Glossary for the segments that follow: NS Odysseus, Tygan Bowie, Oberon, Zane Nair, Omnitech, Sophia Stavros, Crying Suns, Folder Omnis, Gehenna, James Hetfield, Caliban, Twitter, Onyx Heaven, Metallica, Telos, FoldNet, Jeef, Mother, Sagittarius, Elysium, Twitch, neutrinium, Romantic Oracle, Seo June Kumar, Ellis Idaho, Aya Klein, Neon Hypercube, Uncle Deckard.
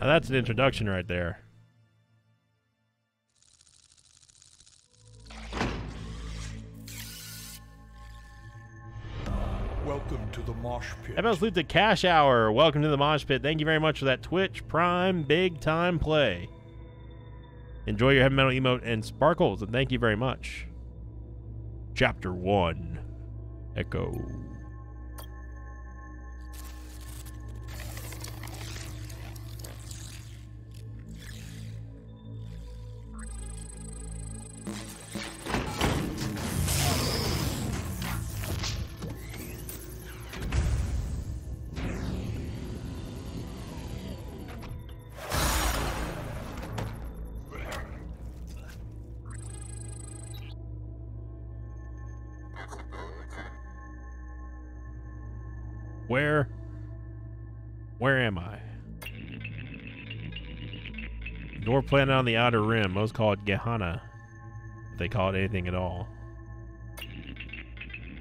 Now that's an introduction right there. Welcome to the mosh pit. That must lead to Cash Hour. Welcome to the mosh pit. Thank you very much for that Twitch Prime big time play. Enjoy your heavy metal emote and sparkles, and thank you very much. Chapter 1. Echo. Where am I? Dwarf planet on the outer rim. Most call it Gehenna. If they call it anything at all.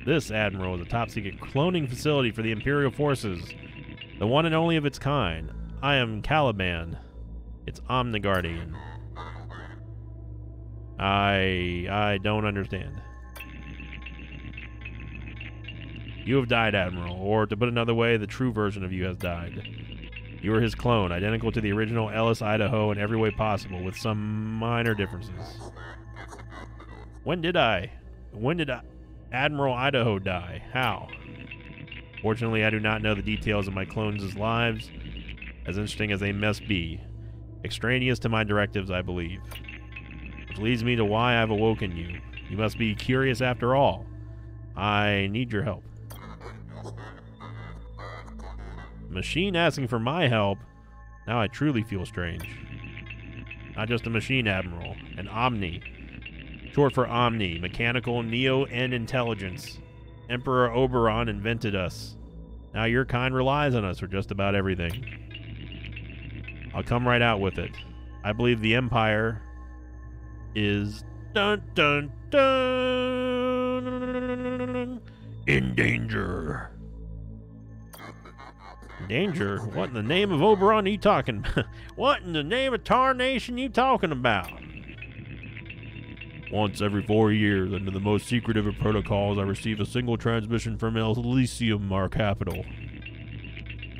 This, Admiral, is a top-secret cloning facility for the Imperial forces. The one and only of its kind. I am Caliban. It's Omniguardian. I don't understand. You have died, Admiral, or to put another way, the true version of you has died. You are his clone, identical to the original Ellis Idaho in every way possible, with some minor differences. When did Admiral Idaho die? How? Fortunately, I do not know the details of my clones' lives, as interesting as they must be. Extraneous to my directives, I believe. Which leads me to why I've awoken you. You must be curious after all. I need your help. Machine asking for my help? Now I truly feel strange. Not just a machine, Admiral. An Omni. Short for Omni, mechanical, neo, and intelligence. Emperor Oberon invented us. Now your kind relies on us for just about everything. I'll come right out with it. I believe the Empire is... Dun dun dun! In danger. Danger? What in the name of Oberon are you talking about? What in the name of tarnation you talking about? Once every 4 years, under the most secretive of protocols, I receive a single transmission from Elysium, our capital.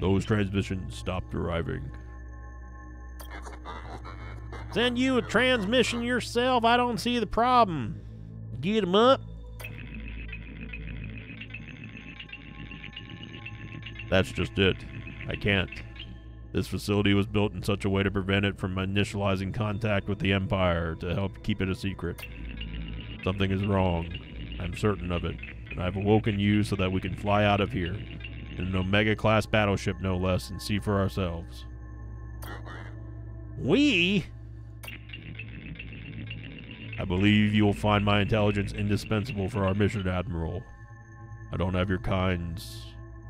Those transmissions stopped arriving. Send you a transmission yourself, I don't see the problem. Get him up. That's just it. I can't. This facility was built in such a way to prevent it from initializing contact with the Empire, to help keep it a secret. Something is wrong. I'm certain of it. And I've awoken you so that we can fly out of here. In an Omega-class battleship, no less, and see for ourselves. We? I believe you will find my intelligence indispensable for our mission, Admiral. I don't have your kind's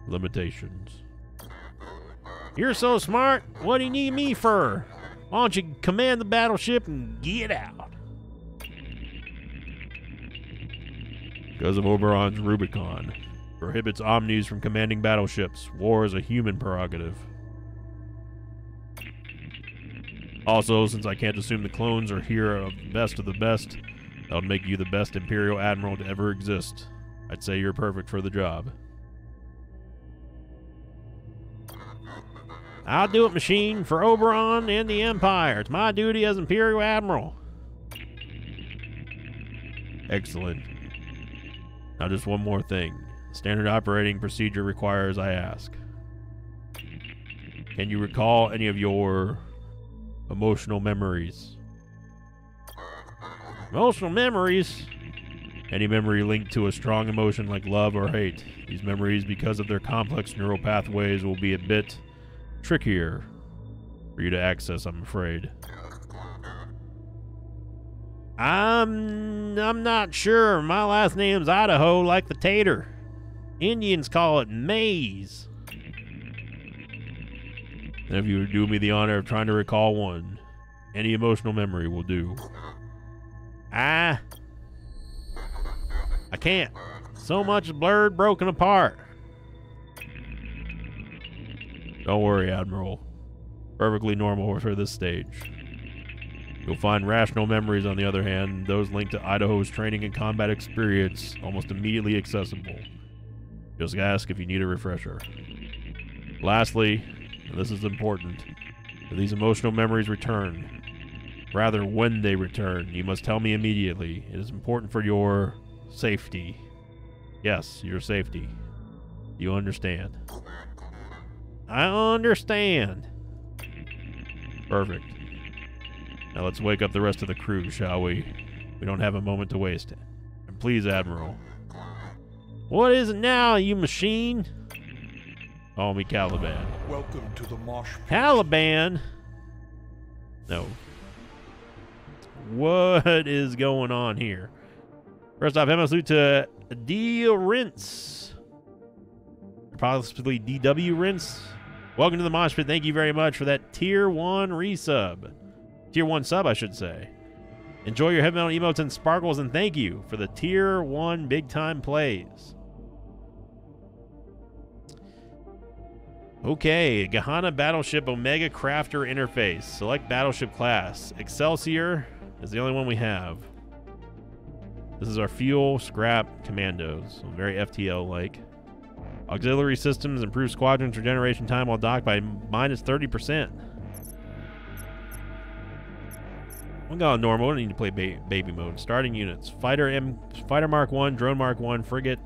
limitations. You're so smart, what do you need me for? Why don't you command the battleship and get out? Because of Oberon's Rubicon. Prohibits Omnis from commanding battleships. War is a human prerogative. Also, since I can't assume the clones are here are best of the best, that would make you the best Imperial Admiral to ever exist. I'd say you're perfect for the job. I'll do it, machine, for Oberon and the Empire. It's my duty as Imperial Admiral. Excellent. Now just one more thing. Standard operating procedure requires I ask. Can you recall any of your emotional memories? Emotional memories? Any memory linked to a strong emotion like love or hate. These memories, because of their complex neural pathways, will be a bit trickier for you to access, I'm afraid. I'm not sure. My last name's Idaho, like the tater. Indians call it maize. And if you would do me the honor of trying to recall one, any emotional memory will do. I can't. So much is blurred, broken apart. Don't worry, Admiral. perfectly normal for this stage. You'll find rational memories, on the other hand, those linked to Idaho's training and combat experience, almost immediately accessible. Just ask if you need a refresher. Lastly, and this is important, these emotional memories return. Rather, when they return, you must tell me immediately. It is important for your safety. Yes, your safety. You understand? I understand. Perfect. Now let's wake up the rest of the crew, shall we? We don't have a moment to waste. And please, Admiral. What is it now, you machine? Call me Caliban. Welcome to the marsh. Caliban? No. What is going on here? First off, Hemasuta D-Rinse. Possibly DW Rinse. Welcome to the mosh pit. Thank you very much for that tier 1 resub. Tier 1 sub, I should say. Enjoy your heavy metal emotes and sparkles, and thank you for the tier 1 big time plays. Okay, Gehenna Battleship Omega Crafter Interface. Select Battleship Class. Excelsior is the only one we have. This is our Fuel Scrap Commandos. So very FTL-like. Auxiliary systems improve squadron's regeneration time while docked by -30%. I'm going normal. I don't need to play baby mode. Starting units: Fighter Mark 1, Drone Mark 1, Frigate,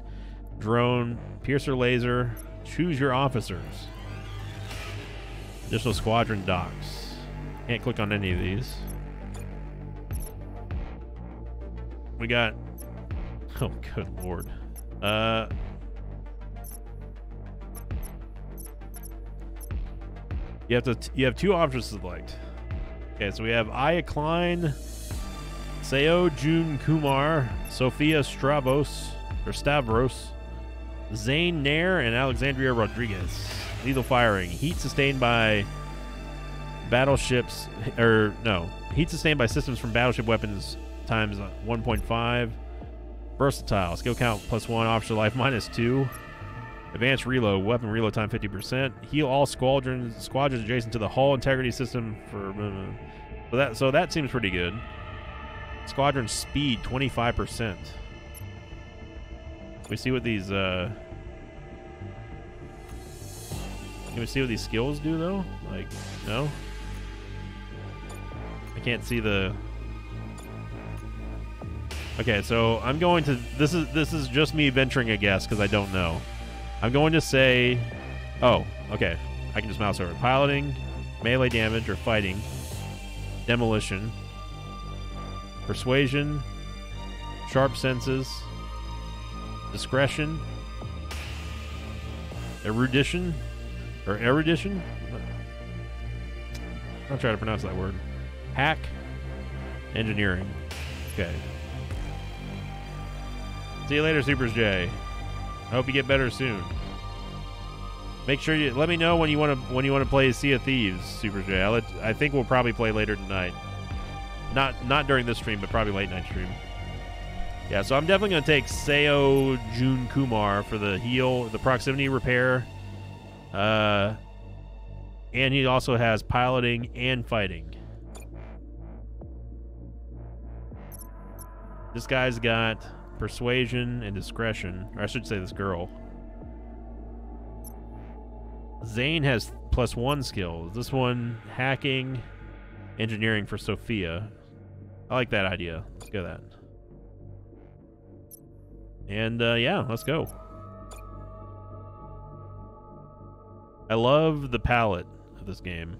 Drone, Piercer Laser. Choose your officers. Additional squadron docks. Can't click on any of these. We got. Oh, good lord. You have two officers to select. Okay, so we have Aya Klein, Seo June Kumar, Sophia Stavros, Zane Nair, and Alexandria Rodriguez. Lethal firing. Heat sustained by battleships, or no, heat sustained by systems from battleship weapons times 1.5. Versatile. Skill count +1, officer life -2. Advanced reload, weapon reload time 50%. Heal all squadrons adjacent to the hull integrity system for. So that seems pretty good. Squadron speed 25%. We see what these. Can we see what these skills do though? Like no. I can't see the. Okay, so I'm going to. This is just me venturing a guess because I don't know. I'm going to say, oh, okay. I can just mouse over. Piloting, melee damage, or fighting, demolition, persuasion, sharp senses, discretion, erudition. I'm not trying to pronounce that word. Hack, engineering. Okay. See you later, Supers J. I hope you get better soon. Make sure you let me know when you want to play Sea of Thieves, Super J. I think we'll probably play later tonight. Not during this stream, but probably late night stream. Yeah, so I'm definitely gonna take Seo June Kumar for the heal, the proximity repair, and he also has piloting and fighting. This guy's got persuasion and discretion, or I should say this girl. Zane has +1 skills. This one, hacking, engineering for Sophia. I like that idea. Let's go that. And yeah, let's go. I love the palette of this game.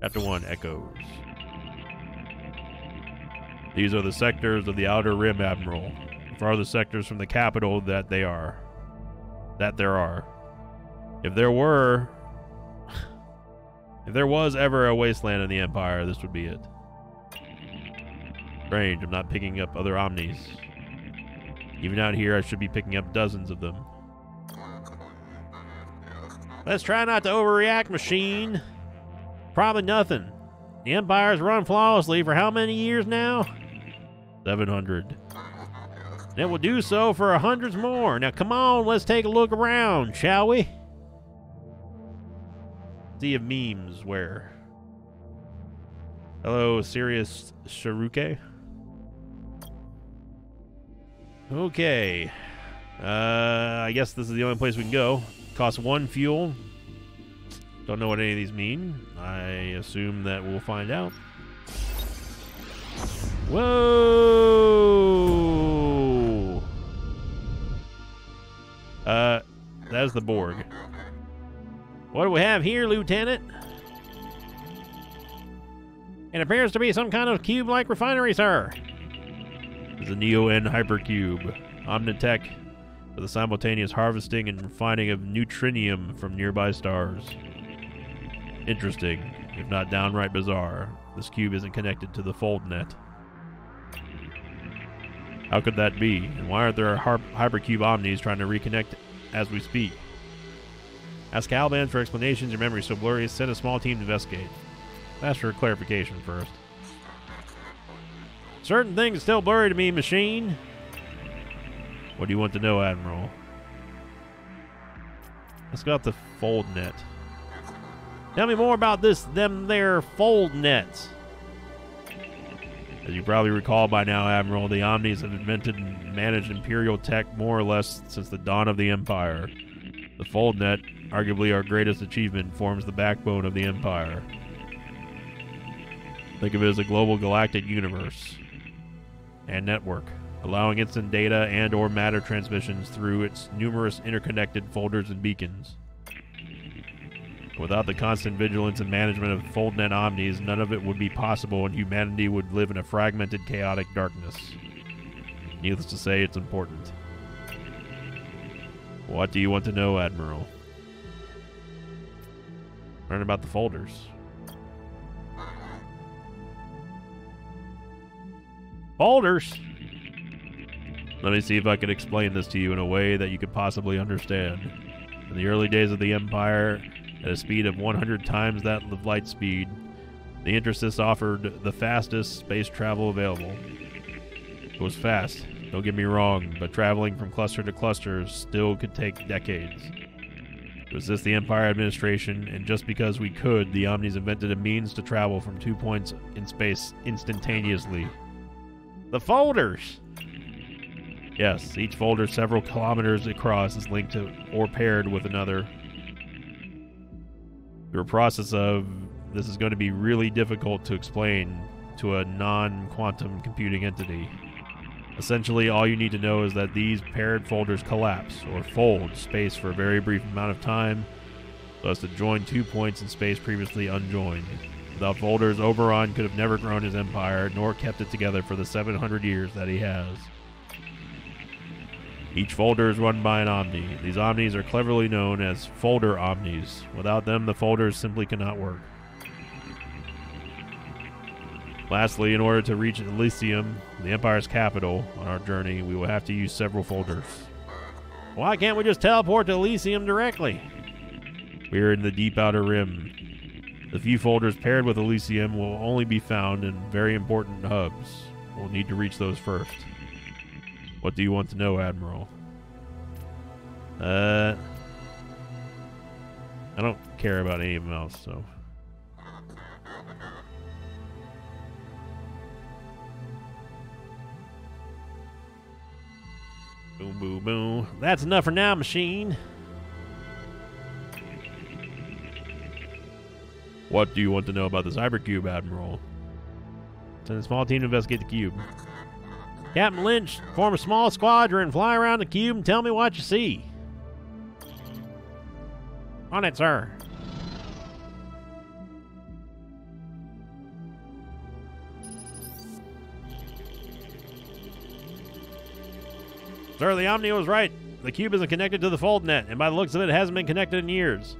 Chapter 1, Echoes. These are the sectors of the Outer Rim, Admiral. The farther sectors from the capital that they are. That there are. If there was ever a wasteland in the Empire, this would be it. Strange, I'm not picking up other Omnis. Even out here, I should be picking up dozens of them. Let's try not to overreact, machine. Probably nothing. The Empire's run flawlessly for how many years now? 700. And it will do so for hundreds more. Now come on, let's take a look around, shall we? sea of memes where... Hello, Sirius Sharuke. Okay. I guess this is the only place we can go. Costs 1 fuel. Don't know what any of these mean. I assume that we'll find out. Whoa! That is the Borg. What do we have here, Lieutenant? It appears to be some kind of cube-like refinery, sir. It's a Neon Hypercube. Omnitech for the simultaneous harvesting and refining of neutrinium from nearby stars. Interesting, if not downright bizarre. This cube isn't connected to the FoldNet. How could that be? And why aren't there Hypercube Omnis trying to reconnect as we speak? Ask Caliban for explanations. Your memory's so blurry. Send a small team to investigate. Ask for clarification first. Certain things still blurry to me, machine. What do you want to know, Admiral? Let's go out the FoldNet. Tell me more about this, them there fold nets. As you probably recall by now, Admiral, the Omnis have invented and managed Imperial tech more or less since the dawn of the Empire. The fold net, arguably our greatest achievement, forms the backbone of the Empire. Think of it as a global galactic universe and network, allowing instant data and or matter transmissions through its numerous interconnected folders and beacons. Without the constant vigilance and management of FoldNet Omnis, none of it would be possible and humanity would live in a fragmented, chaotic darkness. Needless to say, it's important. What do you want to know, Admiral? Learn about the folders. Folders? Let me see if I can explain this to you in a way that you could possibly understand. In the early days of the Empire, at a speed of 100 times that of light speed, the Intersys offered the fastest space travel available. It was fast, don't get me wrong, but traveling from cluster to cluster still could take decades. To assist the Empire administration, and just because we could, the Omnis invented a means to travel from 2 points in space instantaneously. The folders! Yes, each folder several kilometers across is linked to or paired with another. Through a process of, this is going to be really difficult to explain to a non-quantum computing entity. Essentially, all you need to know is that these paired folders collapse, or fold, space for a very brief amount of time, so as to join 2 points in space previously unjoined. Without folders, Oberon could have never grown his empire, nor kept it together for the 700 years that he has. Each folder is run by an Omni. These Omnis are cleverly known as Folder Omnis. Without them, the folders simply cannot work. Lastly, in order to reach Elysium, the Empire's capital, on our journey, we will have to use several folders. Why can't we just teleport to Elysium directly? We are in the deep outer rim. The few folders paired with Elysium will only be found in very important hubs. We'll need to reach those first. What do you want to know, Admiral? I don't care about anything else, so. Boom, boom, boom. That's enough for now, machine. What do you want to know about this hypercube, Admiral? Send a small team to investigate the cube. Captain Lynch, form a small squadron, fly around the cube, and tell me what you see. On it, sir. Sir, the Omni was right. The cube isn't connected to the fold net, and by the looks of it, it hasn't been connected in years.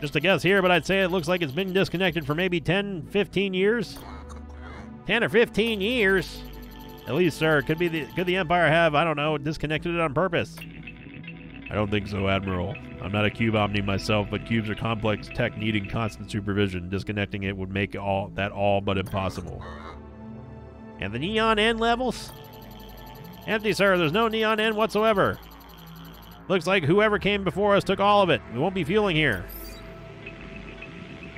Just a guess here, but I'd say it looks like it's been disconnected for maybe 10, 15 years. 10 or 15 years? At least, sir, could the Empire have, I don't know, disconnected it on purpose? I don't think so, Admiral. I'm not a cube Omni myself, but cubes are complex tech needing constant supervision. Disconnecting it would make all but impossible. And the neon end levels? Empty, sir. There's no neon end whatsoever. Looks like whoever came before us took all of it. We won't be fueling here.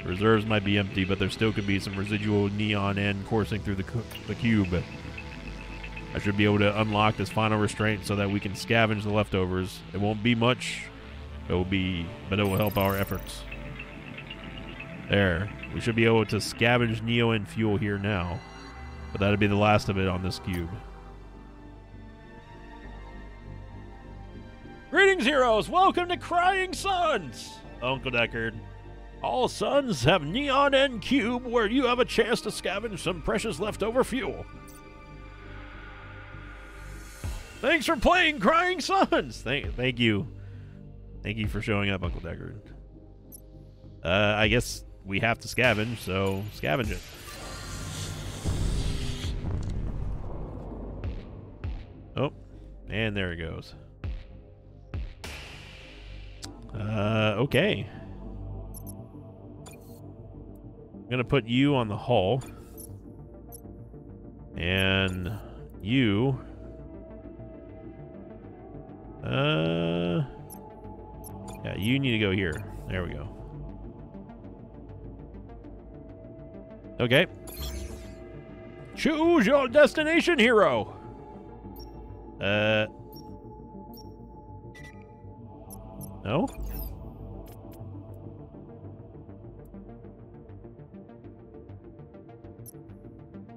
Reserves might be empty, but there still could be some residual neon end coursing through the cube. I should be able to unlock this final restraint so that we can scavenge the leftovers. It won't be much, but it will help our efforts. There. We should be able to scavenge Neo and fuel here now. But that'll be the last of it on this cube. Greetings, heroes! Welcome to Crying Suns! Uncle Deckard. All suns have Neon End Cube where you have a chance to scavenge some precious leftover fuel. Thanks for playing Crying Suns! Thank you. Thank you for showing up, Uncle Deckard. I guess we have to scavenge, so scavenge it. Oh, and there it goes. Okay. I'm gonna put you on the hull. And you... yeah, you need to go here. There we go. Okay. Choose your destination, hero! No?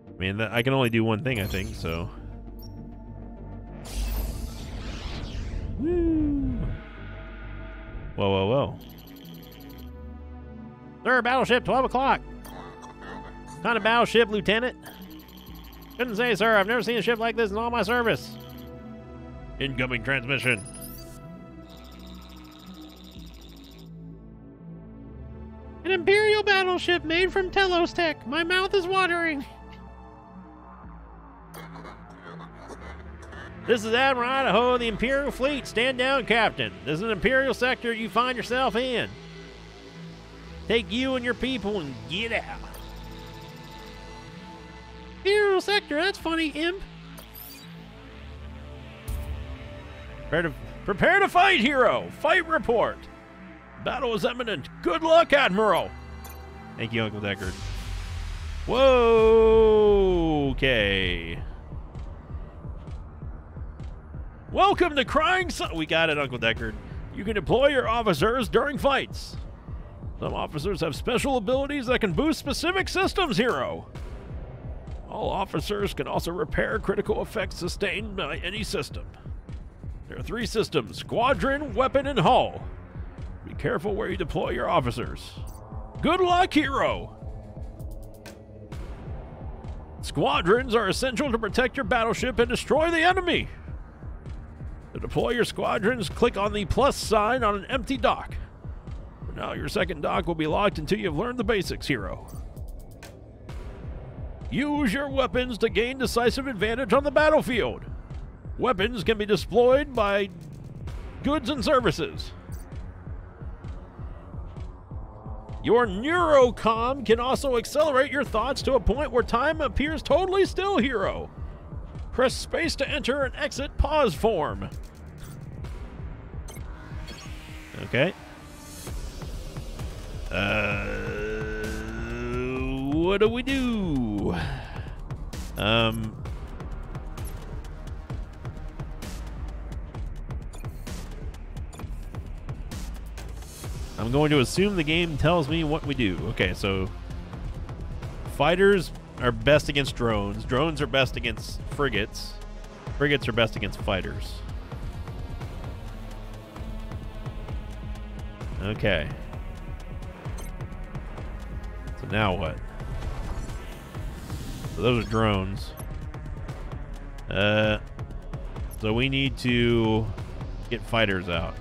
I mean, I can only do one thing, I think, so... Woo! Whoa, whoa, whoa. Sir, battleship, 12 o'clock. Kind of battleship, Lieutenant? Couldn't say, sir. I've never seen a ship like this in all my service. Incoming transmission. An Imperial battleship made from Telos tech. My mouth is watering. This is Admiral Idaho of the Imperial Fleet. Stand down, Captain. This is an Imperial sector you find yourself in. Take you and your people and get out. Imperial sector, that's funny, imp. Prepare to fight, hero. Fight report. Battle is imminent. Good luck, Admiral. Thank you, Uncle Deckard. Whoa, okay. Welcome to Crying Sun. We got it, Uncle Deckard. You can deploy your officers during fights. Some officers have special abilities that can boost specific systems, hero. All officers can also repair critical effects sustained by any system. There are three systems: squadron, weapon, and hull. Be careful where you deploy your officers. Good luck, hero! Squadrons are essential to protect your battleship and destroy the enemy. To deploy your squadrons, click on the plus sign on an empty dock. For now, your second dock will be locked until you've learned the basics, hero. Use your weapons to gain decisive advantage on the battlefield. Weapons can be deployed by goods and services. Your neurocom can also accelerate your thoughts to a point where time appears totally still, hero. Press space to enter and exit pause form. Okay. What do we do? I'm going to assume the game tells me what we do. Okay, so fighters are best against drones. Drones are best against frigates. Frigates are best against fighters. Okay. So now what? So those are drones. So we need to get fighters out.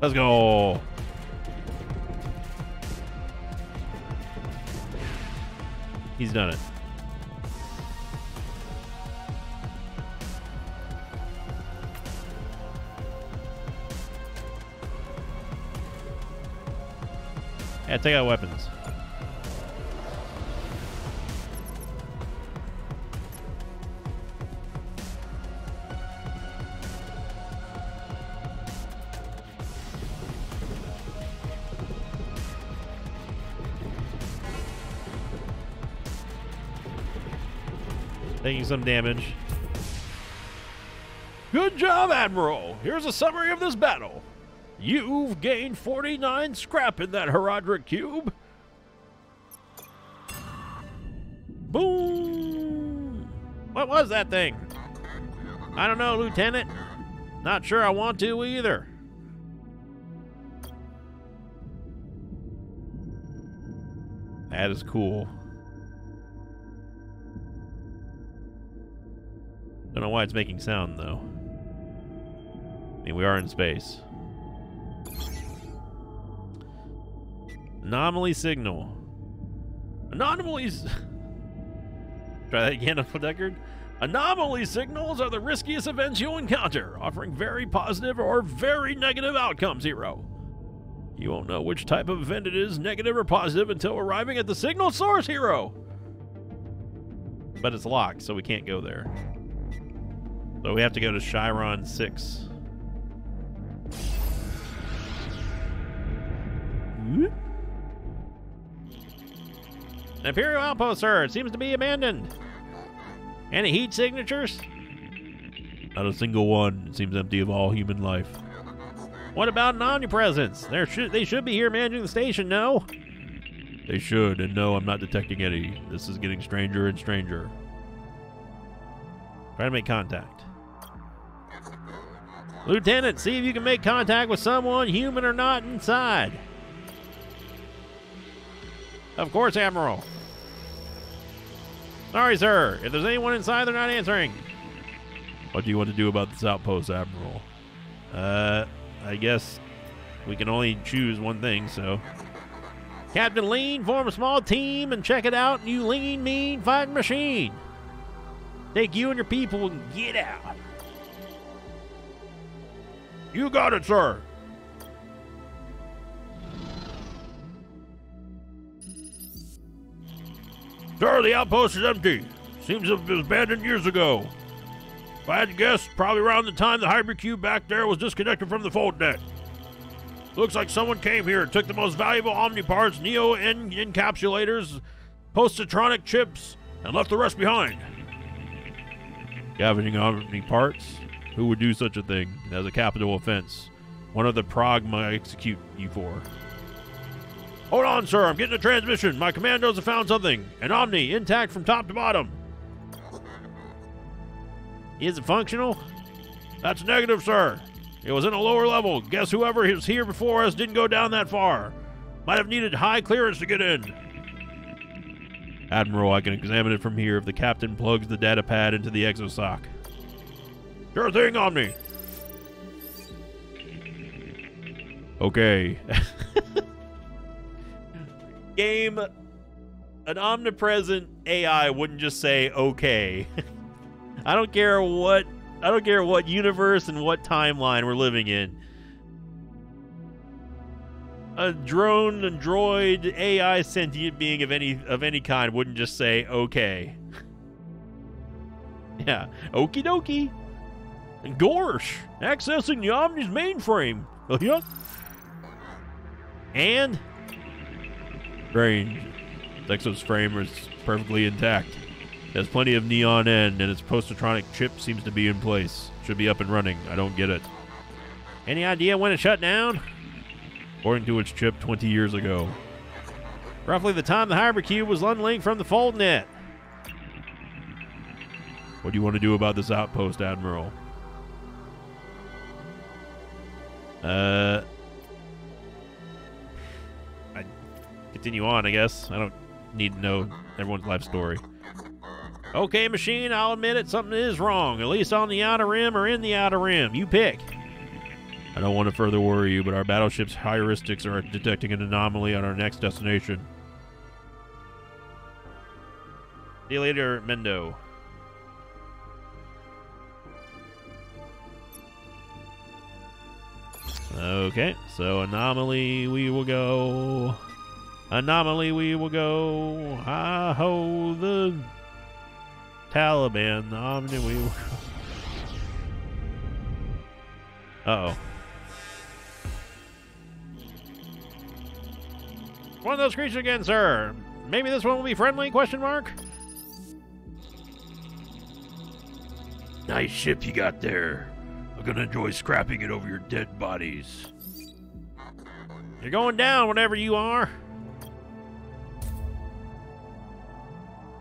Let's go. He's done it. Yeah, take out weapons. Taking some damage. Good job, Admiral! Here's a summary of this battle. You've gained 49 scrap in that Herodric cube. Boom! What was that thing? I don't know, Lieutenant. Not sure I want to either. That is cool. Don't know why it's making sound, though. I mean, we are in space. Anomaly signal. Anomalies... Try that again, Uncle Deckard. Anomaly signals are the riskiest events you'll encounter, offering very positive or very negative outcomes, hero. You won't know which type of event it is, negative or positive, until arriving at the signal source, hero. But it's locked, so we can't go there. So we have to go to Chiron 6. Whoop. An Imperial outpost, sir. It seems to be abandoned. Any heat signatures? Not a single one. It seems empty of all human life. What about an omnipresence? They should be here managing the station, no? They should, and no, I'm not detecting any. This is getting stranger and stranger. Try to make contact. Lieutenant, see if you can make contact with someone, human or not, inside. Of course, Admiral. Sorry, sir. If there's anyone inside, they're not answering. What do you want to do about this outpost, Admiral? I guess we can only choose one thing, so... Captain Lean, form a small team and check it out, and you lean, mean, fighting machine. Take you and your people and get out. You got it, sir. Sir, the outpost is empty. Seems it was abandoned years ago. If I had to guess, probably around the time the hypercube back there was disconnected from the FoldNet. Looks like someone came here and took the most valuable omniparts, neo-N encapsulators, post-citronic chips, and left the rest behind. Scavenging omniparts? Who would do such a thing? That is a capital offense. One of the progma might execute you for. Hold on, sir. I'm getting a transmission. My commandos have found something. An Omni, intact from top to bottom. Is it functional? That's negative, sir. It was in a lower level. Guess whoever was here before us didn't go down that far. Might have needed high clearance to get in. Admiral, I can examine it from here if the captain plugs the data pad into the exosoc. Sure thing, Omni. Okay. Game, an omnipresent AI wouldn't just say okay. I don't care what universe and what timeline we're living in. A drone, a droid, AI, sentient being of any kind wouldn't just say okay. Yeah, okie dokie. And gorsh, accessing the Omni's mainframe. Yeah. And strange. Exo's frame is perfectly intact. It has plenty of neon end, and its post-citronic chip seems to be in place. Should be up and running. I don't get it. Any idea when it shut down? According to its chip, 20 years ago. Roughly the time the hypercube was unlinked from the FoldNet. What do you want to do about this outpost, Admiral? I continue on, I guess. I don't need to know everyone's life story. Okay, machine, I'll admit it. Something is wrong, at least on the outer rim or in the outer rim. You pick. I don't want to further worry you, but our battleship's heuristics are detecting an anomaly on our next destination. See you later, Mendo. Okay, so anomaly, we will go Anomaly, we will go. Hi ho, the Taliban. The Omni, we will go. Uh oh. One of those creatures again, sir. Maybe this one will be friendly? Question mark. Nice ship you got there. I'm gonna enjoy scrapping it over your dead bodies. You're going down, whatever you are.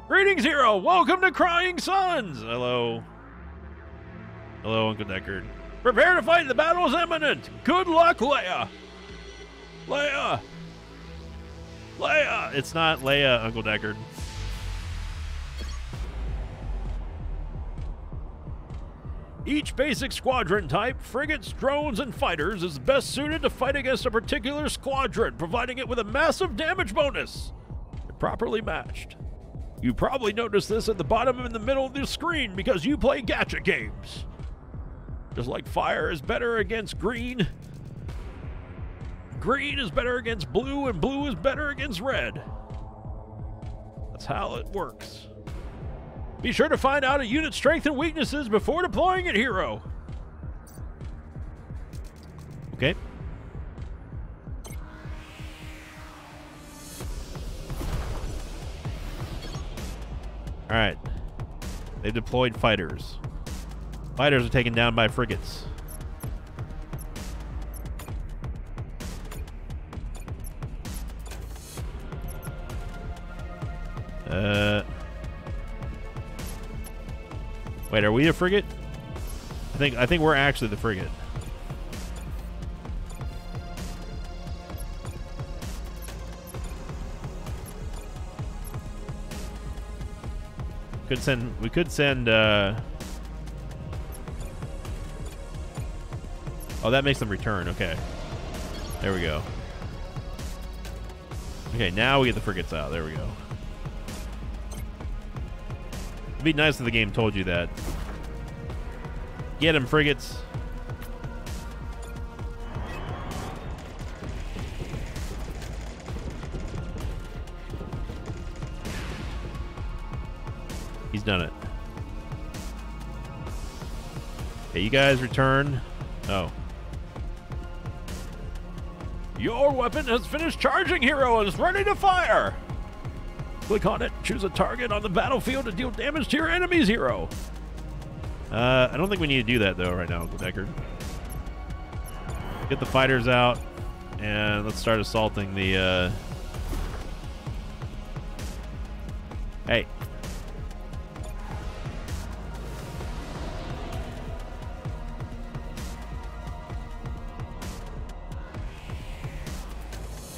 Greetings, hero! Welcome to Crying Suns! Hello. Hello, Uncle Deckard. Prepare to fight. The battle is imminent. Good luck, Leia! Leia! Leia! It's not Leia, Uncle Deckard. Each basic squadron type, frigates, drones, and fighters, is best suited to fight against a particular squadron, providing it with a massive damage bonus. They're properly matched. You probably noticed this at the bottom and in the middle of the screen because you play gacha games. Just like fire is better against green, green is better against blue, and blue is better against red. That's how it works. Be sure to find out a unit's strength and weaknesses before deploying it, hero. Okay. All right, they deployed fighters. Fighters are taken down by frigates. Wait, are we a frigate? I think we're actually the frigate. We could send oh, that makes them return. Okay. There we go. Okay, now we get the frigates out. There we go. It'd be nice if the game told you that. Get them, frigates. He's done it. Okay, you guys return. Oh. Your weapon has finished charging, hero, and is ready to fire! Click on it. Choose a target on the battlefield to deal damage to your enemies, hero. I don't think we need to do that, though, right now, Uncle Deckard. Get the fighters out, and let's start assaulting the... Hey.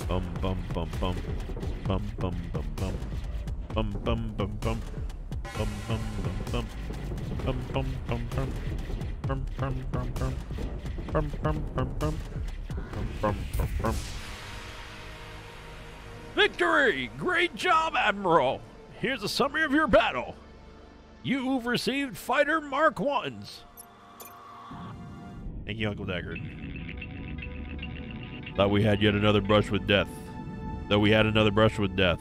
Bum bum bum bum bum bum bum bum bum bum bum bum bum bum bum bum bum bum bum bum bum bum bum bum bum bum bum. Victory! Great job, Admiral! Here's a summary of your battle. You've received Fighter Mark 1s. Thank you, Uncle Deckard. Thought we had yet another brush with death. Though we had another brush with death.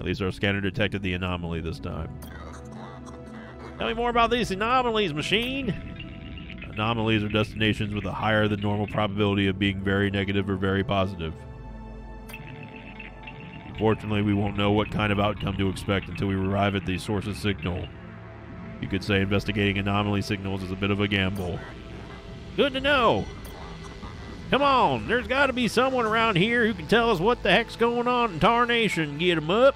At least our scanner detected the anomaly this time. Tell me more about these anomalies, machine. Anomalies are destinations with a higher than normal probability of being very negative or very positive. Unfortunately, we won't know what kind of outcome to expect until we arrive at the source's signal. You could say investigating anomaly signals is a bit of a gamble. Good to know. Come on, there's got to be someone around here who can tell us what the heck's going on in Tarnation. Get him up.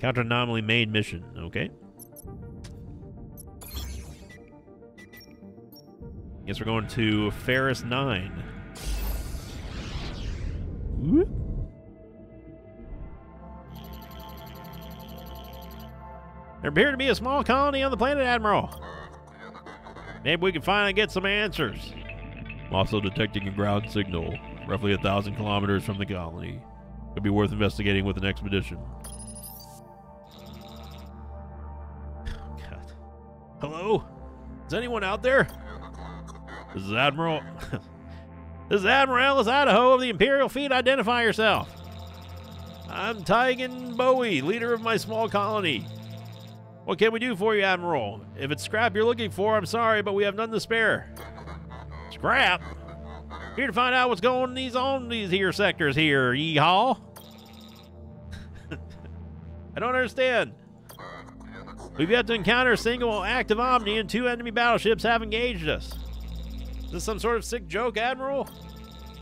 Counter anomaly main mission. Okay. Guess we're going to Ferris 9. Whoop. There appeared to be a small colony on the planet, Admiral. Maybe we can finally get some answers. I'm also detecting a ground signal, roughly 1,000 kilometers from the colony. Could be worth investigating with an expedition. God. Hello? Is anyone out there? This is Admiral. This is Admiral Ellis Idaho of the Imperial Fleet. Identify yourself. I'm Tygan Bowie, leader of my small colony. What can we do for you, Admiral? If it's scrap you're looking for, I'm sorry, but we have none to spare. Scrap? Here to find out what's going on these here sectors here, yee-haw. I don't understand. We've yet to encounter a single active Omni, and 2 enemy battleships have engaged us. Is this some sort of sick joke, Admiral?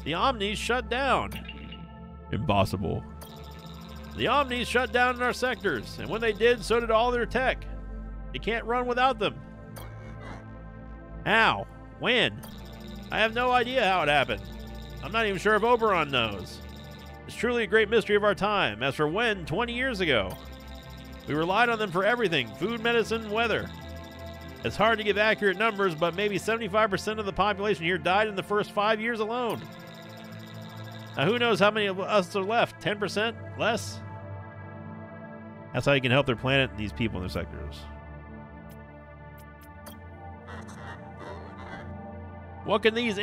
The Omnis shut down. Impossible. The Omnis shut down in our sectors, and when they did, so did all their tech. You can't run without them. How? When? I have no idea how it happened. I'm not even sure if Oberon knows. It's truly a great mystery of our time. As for when, 20 years ago, we relied on them for everything, food, medicine, weather. It's hard to give accurate numbers, but maybe 75% of the population here died in the first 5 years alone. Now who knows how many of us are left, 10%? Less? That's how you can help their planet and these people in their sectors. What can these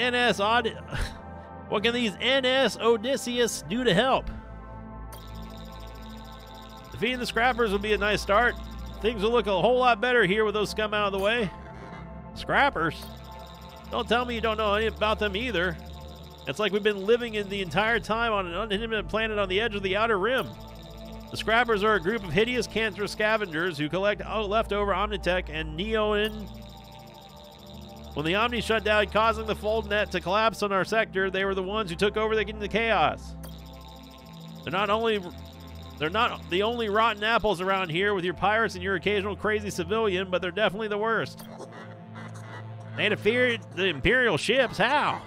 NS Odysseus do to help? Defeating the scrappers would be a nice start. Things will look a whole lot better here with those scum out of the way. Scrappers? Don't tell me you don't know anything about them either. It's like we've been living in the entire time on an uninhabited planet on the edge of the Outer Rim. The Scrappers are a group of hideous cancer scavengers who collect leftover Omnitech and Neon. When the Omni shut down, causing the FoldNet to collapse on our sector, they were the ones who took over the chaos. They're not the only rotten apples around here with your pirates and your occasional crazy civilian, but they're definitely the worst. They interfered the Imperial ships, how?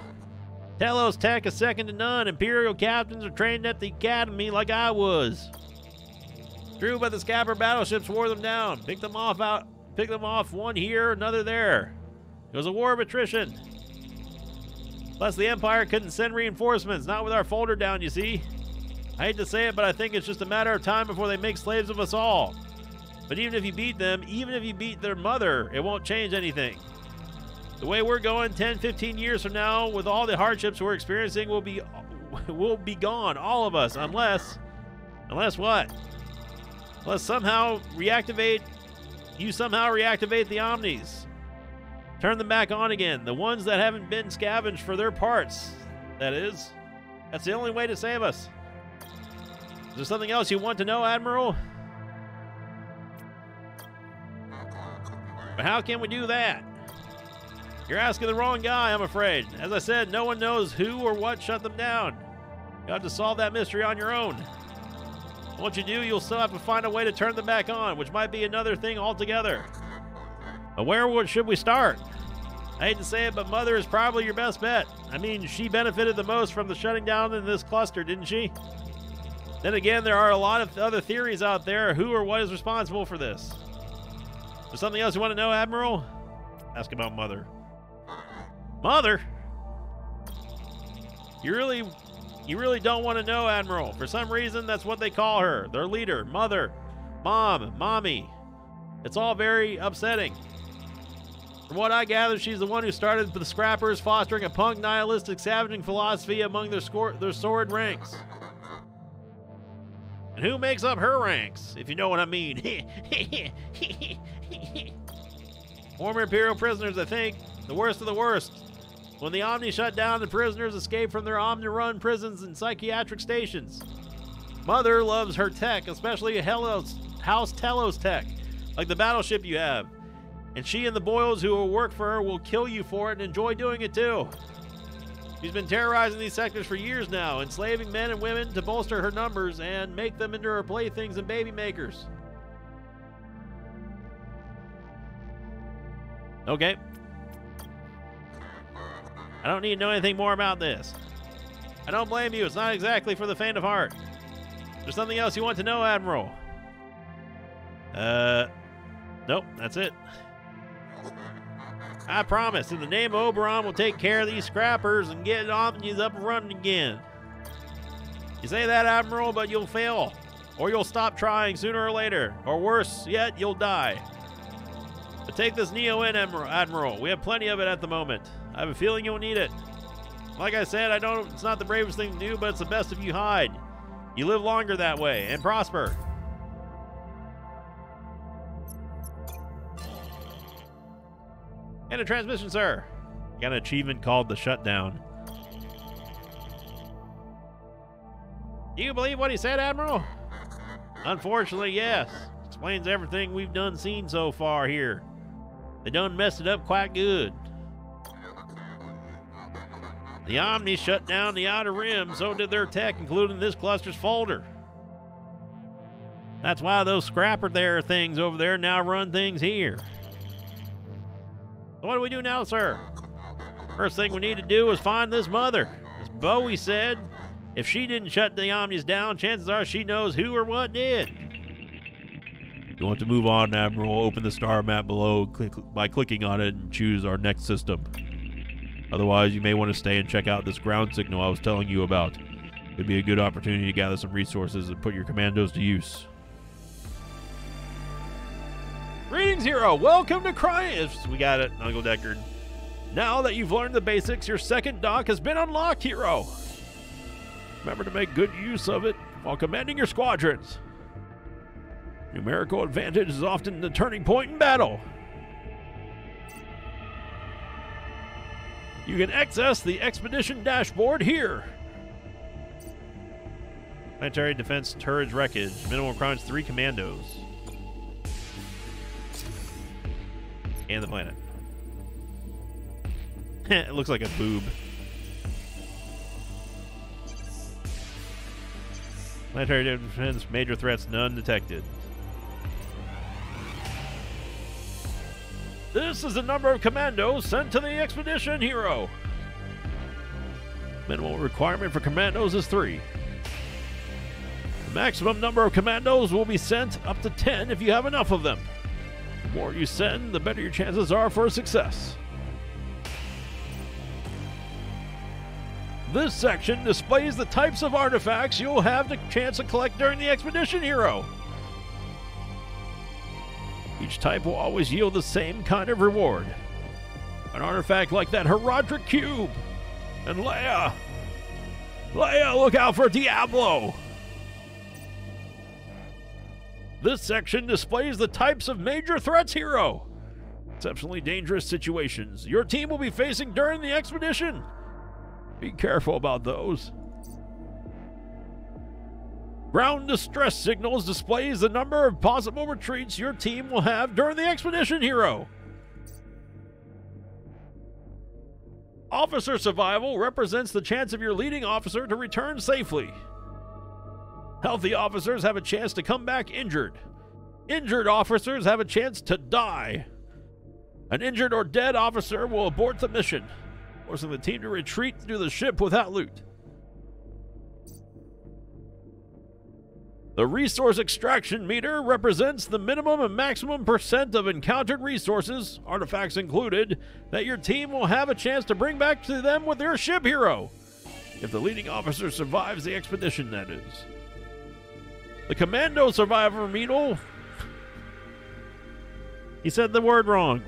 Telos tech is second to none. Imperial captains are trained at the academy like I was. True, but the scabber battleships wore them down. Pick them off one here, another there. It was a war of attrition. Plus the Empire couldn't send reinforcements, not with our folder down, you see. I hate to say it, but I think it's just a matter of time before they make slaves of us all. But even if you beat them, even if you beat their mother, it won't change anything. The way we're going, 10, 15 years from now, with all the hardships we're experiencing, we'll be gone, all of us, unless what? Unless you somehow reactivate the Omnis. Turn them back on again, the ones that haven't been scavenged for their parts, that is. That's the only way to save us. Is there something else you want to know, Admiral? But how can we do that? You're asking the wrong guy, I'm afraid. As I said, no one knows who or what shut them down. You have to solve that mystery on your own. Once you do, you'll still have to find a way to turn them back on, which might be another thing altogether. But where should we start? I hate to say it, but Mother is probably your best bet. I mean, she benefited the most from the shutting down in this cluster, didn't she? Then again, there are a lot of other theories out there. Who or what is responsible for this? There's something else you want to know, Admiral? Ask about Mother. Mother? You really don't want to know, Admiral. For some reason, that's what they call her. Their leader, Mother, Mom, Mommy. It's all very upsetting. From what I gather, she's the one who started the Scrappers, fostering a punk, nihilistic, savaging philosophy among their sword ranks. And who makes up her ranks, if you know what I mean? Former Imperial prisoners, I think. The worst of the worst. When the Omni shut down, the prisoners escaped from their Omni-run prisons and psychiatric stations. Mother loves her tech, especially House Telos tech, like the battleship you have. And she and the Boyles who will work for her will kill you for it and enjoy doing it too. She's been terrorizing these sectors for years now, enslaving men and women to bolster her numbers and make them into her playthings and baby makers. Okay. I don't need to know anything more about this. I don't blame you. It's not exactly for the faint of heart. There's something else you want to know, Admiral? Nope, that's it. I promise, in the name of Oberon, we'll take care of these scrappers and get Omnis up and running again. You say that, Admiral, but you'll fail. Or you'll stop trying sooner or later. Or worse yet, you'll die. But take this Neo in, Admiral. We have plenty of it at the moment. I have a feeling you'll need it. Like I said, I don't, it's not the bravest thing to do, but it's the best if you hide. You live longer that way and prosper. And a transmission, sir. Got an achievement called the Shutdown. Do you believe what he said, Admiral? Unfortunately, yes. Explains everything we've done seen so far here. They done messed it up quite good. The Omni shut down the outer rim, so did their tech, including this cluster's folder. That's why those scrapper there things over there now run things here. So what do we do now, sir? First thing we need to do is find this mother. As Bowie said, if she didn't shut the Omnis down, chances are she knows who or what did. You want to move on, Admiral. Open the star map below by clicking on it and choose our next system. Otherwise, you may want to stay and check out this ground signal I was telling you about. It'd be a good opportunity to gather some resources and put your commandos to use. Greetings, hero! Welcome to Crying... We got it, Uncle Deckard. Now that you've learned the basics, your second dock has been unlocked, hero! Remember to make good use of it while commanding your squadrons. Numerical advantage is often the turning point in battle. You can access the expedition dashboard here. Planetary defense turrets wreckage. Minimum crimes 3 commandos. And the planet. It looks like a boob. Planetary defense, major threats, none detected. This is the number of commandos sent to the expedition, hero. Minimal requirement for commandos is 3. The maximum number of commandos will be sent up to 10 if you have enough of them. The more you send, the better your chances are for success. This section displays the types of artifacts you'll have the chance to collect during the expedition, hero. Each type will always yield the same kind of reward. An artifact like that Herodric Cube! And Leia! Leia, look out for Diablo! This section displays the types of major threats, hero! Exceptionally dangerous situations your team will be facing during the expedition! Be careful about those. Ground distress signals displays the number of possible retreats your team will have during the expedition, hero. Officer survival represents the chance of your leading officer to return safely. Healthy officers have a chance to come back injured. Injured officers have a chance to die. An injured or dead officer will abort the mission, forcing the team to retreat through the ship without loot. The resource extraction meter represents the minimum and maximum percent of encountered resources, artifacts included, that your team will have a chance to bring back to them with their ship, hero. If the leading officer survives the expedition, that is. The commando survivor meter... He said the word wrong.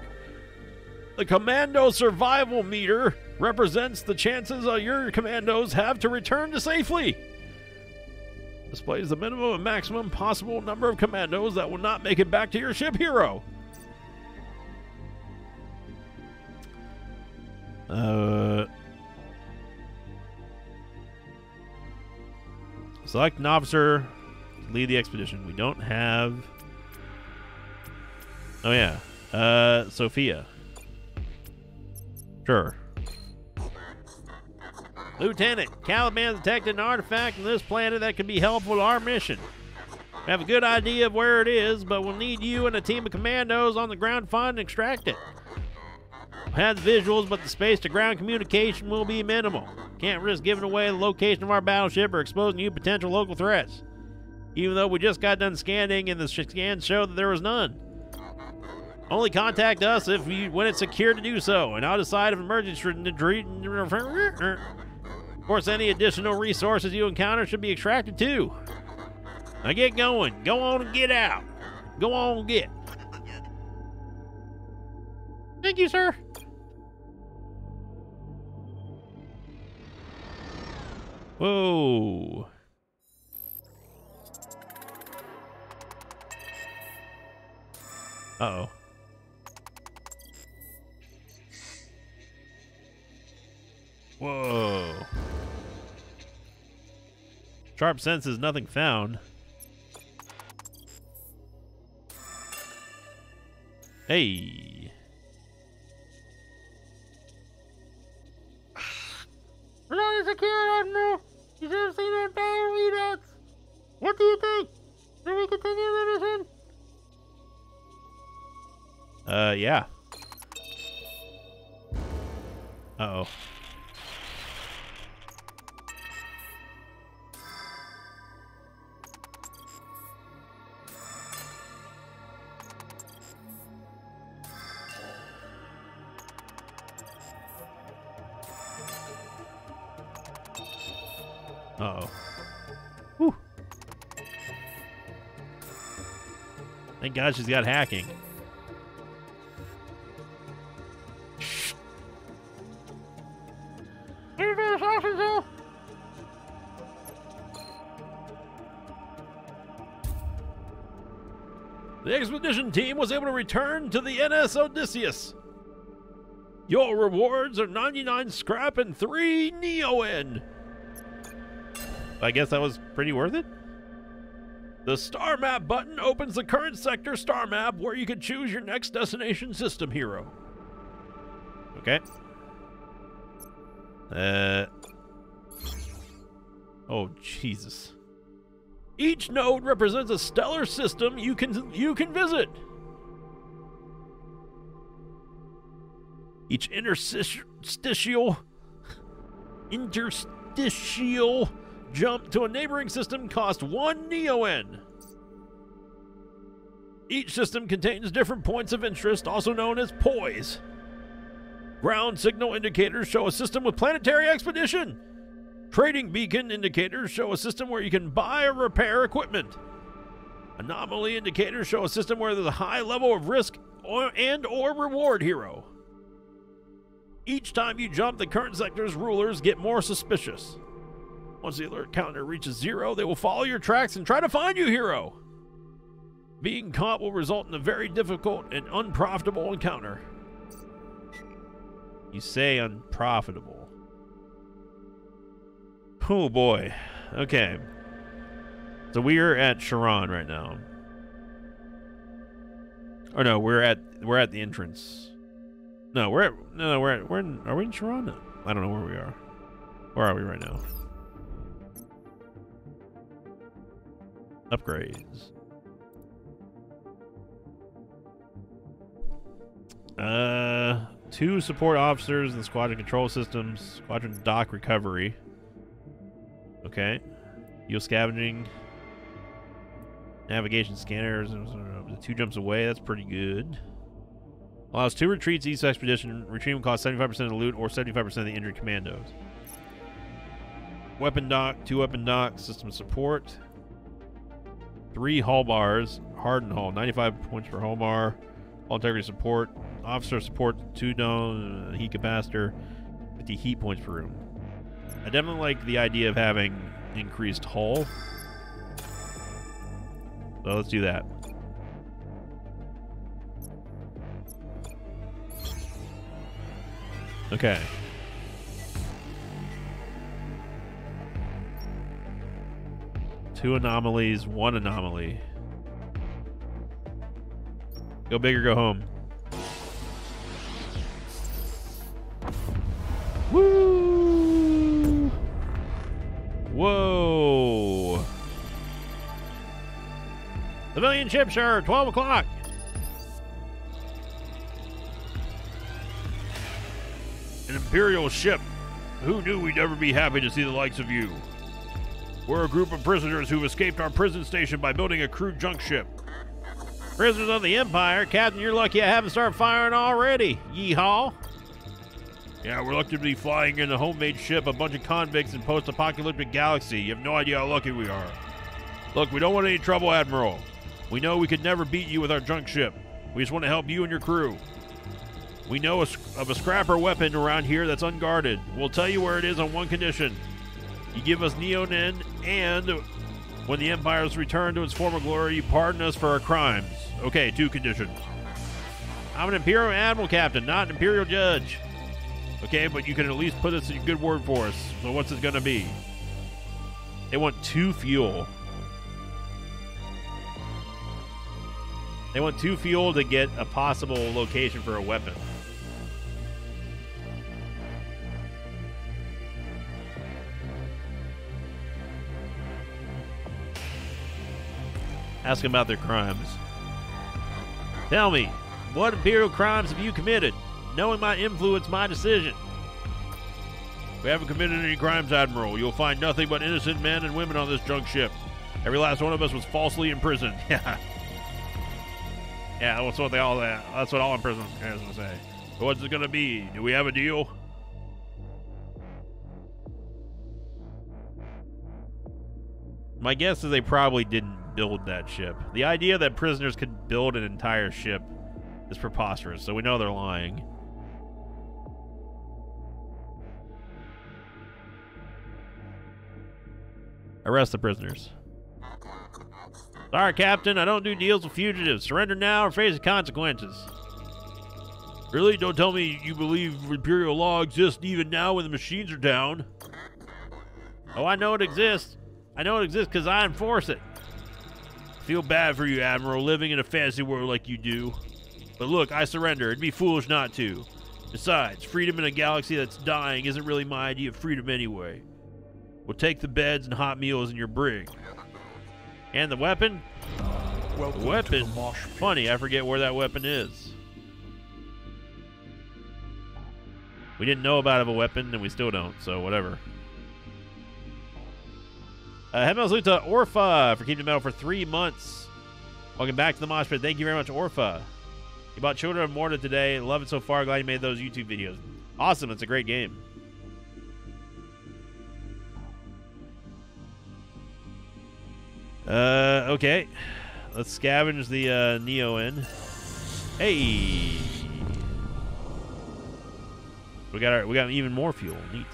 The commando survival meter represents the chances your commandos have to return to safely. Displays the minimum and maximum possible number of commandos that will not make it back to your ship, hero. Select an officer to lead the expedition. We don't have... Oh, yeah. Sophia. Sure. Lieutenant, Caliban detected an artifact on this planet that could be helpful to our mission. We have a good idea of where it is, but we'll need you and a team of commandos on the ground to find and extract it. We have the visuals, but the space to ground communication will be minimal. Can't risk giving away the location of our battleship or exposing you to potential local threats, even though we just got done scanning and the scans showed that there was none. Only contact us when it's secure to do so, and I'll decide if emergency Of course, any additional resources you encounter should be extracted too. Now get going. Go on and get out. Go on and get. Thank you, sir. Whoa. Uh-oh. Whoa. Sharp senses, nothing found. Hey. When I was a kid, I don't know. You should have seen that battle readouts. What do you think? Should we continue the mission? Yeah. Uh-oh. Uh-oh. Whew. Thank God she's got hacking. The expedition team was able to return to the NS Odysseus. Your rewards are 99 scrap and 3 neon. I guess that was pretty worth it. The star map button opens the current sector star map where you can choose your next destination system hero. Okay. Oh, Jesus. Each node represents a stellar system you can visit. Each interstitial jump to a neighboring system costs 1 neon. Each system contains different points of interest, also known as poise. Ground signal indicators show a system with planetary expedition. Trading beacon indicators show a system where you can buy or repair equipment. Anomaly indicators show a system where there's a high level of risk or reward hero. Each time you jump, the current sector's rulers get more suspicious. Once the alert counter reaches 0, they will follow your tracks and try to find you, hero. Being caught will result in a very difficult and unprofitable encounter. You say unprofitable. Oh boy. Okay. So we're at Charon right now. Or no, we're at the entrance. No, are we in Charon? No. I don't know where we are. Where are we right now? Upgrades. Two support officers in the squadron control systems, squadron dock recovery. Okay. Fuel scavenging. Navigation scanners. Two jumps away. That's pretty good. Allows 2 retreats each expedition. Retrieving costs 75% of the loot or 75% of the injured commandos. Weapon dock. 2 weapon dock. System support. 3 hull bars. Hardened hull. 95 points per hull bar. Hull integrity support. Officer support. 2 down. Heat capacitor. 50 heat points per room. I definitely like the idea of having increased hull. So let's do that. Okay. Two anomalies, 1 anomaly. Go big or go home. Woo! Whoa! Civilian ship, sir. 12 o'clock. An Imperial ship. Who knew we'd ever be happy to see the likes of you? We're a group of prisoners who've escaped our prison station by building a crude junk ship. Prisoners of the Empire, Captain. You're lucky I haven't started firing already. Yeehaw! Yeah, we're lucky to be flying in a homemade ship, a bunch of convicts in post-apocalyptic galaxy. You have no idea how lucky we are. Look, we don't want any trouble, Admiral. We know we could never beat you with our junk ship. We just want to help you and your crew. We know of a scrapper weapon around here that's unguarded. We'll tell you where it is on one condition. You give us Neonin, and when the Empire is returned to its former glory, you pardon us for our crimes. Okay, two conditions. I'm an Imperial Admiral Captain, not an Imperial Judge. Okay, but you can at least put us in a good word for us. So what's it gonna be? They want 2 fuel. They want 2 fuel to get a possible location for a weapon. Ask them about their crimes. Tell me, what Imperial crimes have you committed? Knowing my influence, my decision. We haven't committed any crimes, Admiral. You'll find nothing but innocent men and women on this junk ship. Every last one of us was falsely imprisoned. Yeah. Yeah, that's what all imprisonment guys will say. But what's it gonna be? Do we have a deal? My guess is they probably didn't build that ship. The idea that prisoners could build an entire ship is preposterous, so we know they're lying. Arrest the prisoners. Sorry, Captain, I don't do deals with fugitives. Surrender now or face the consequences. Really? Don't tell me you believe Imperial law exists even now when the machines are down. Oh, I know it exists. I know it exists because I enforce it. I feel bad for you, Admiral, living in a fantasy world like you do. But look, I surrender. It'd be foolish not to. Besides, freedom in a galaxy that's dying isn't really my idea of freedom anyway. We'll take the beds and hot meals in your brig. And the weapon? The weapon? Funny, I forget where that weapon is. We didn't know about a weapon, and we still don't, so whatever. Headmouse Luta, Orpha, for keeping the medal for 3 months. Welcome back to the Mosh Pit. Thank you very much, Orpha. You bought Children of Morta today. Love it so far. Glad you made those YouTube videos. Awesome. It's a great game. Okay. Let's scavenge the Neo in. Hey. We got even more fuel. Neat.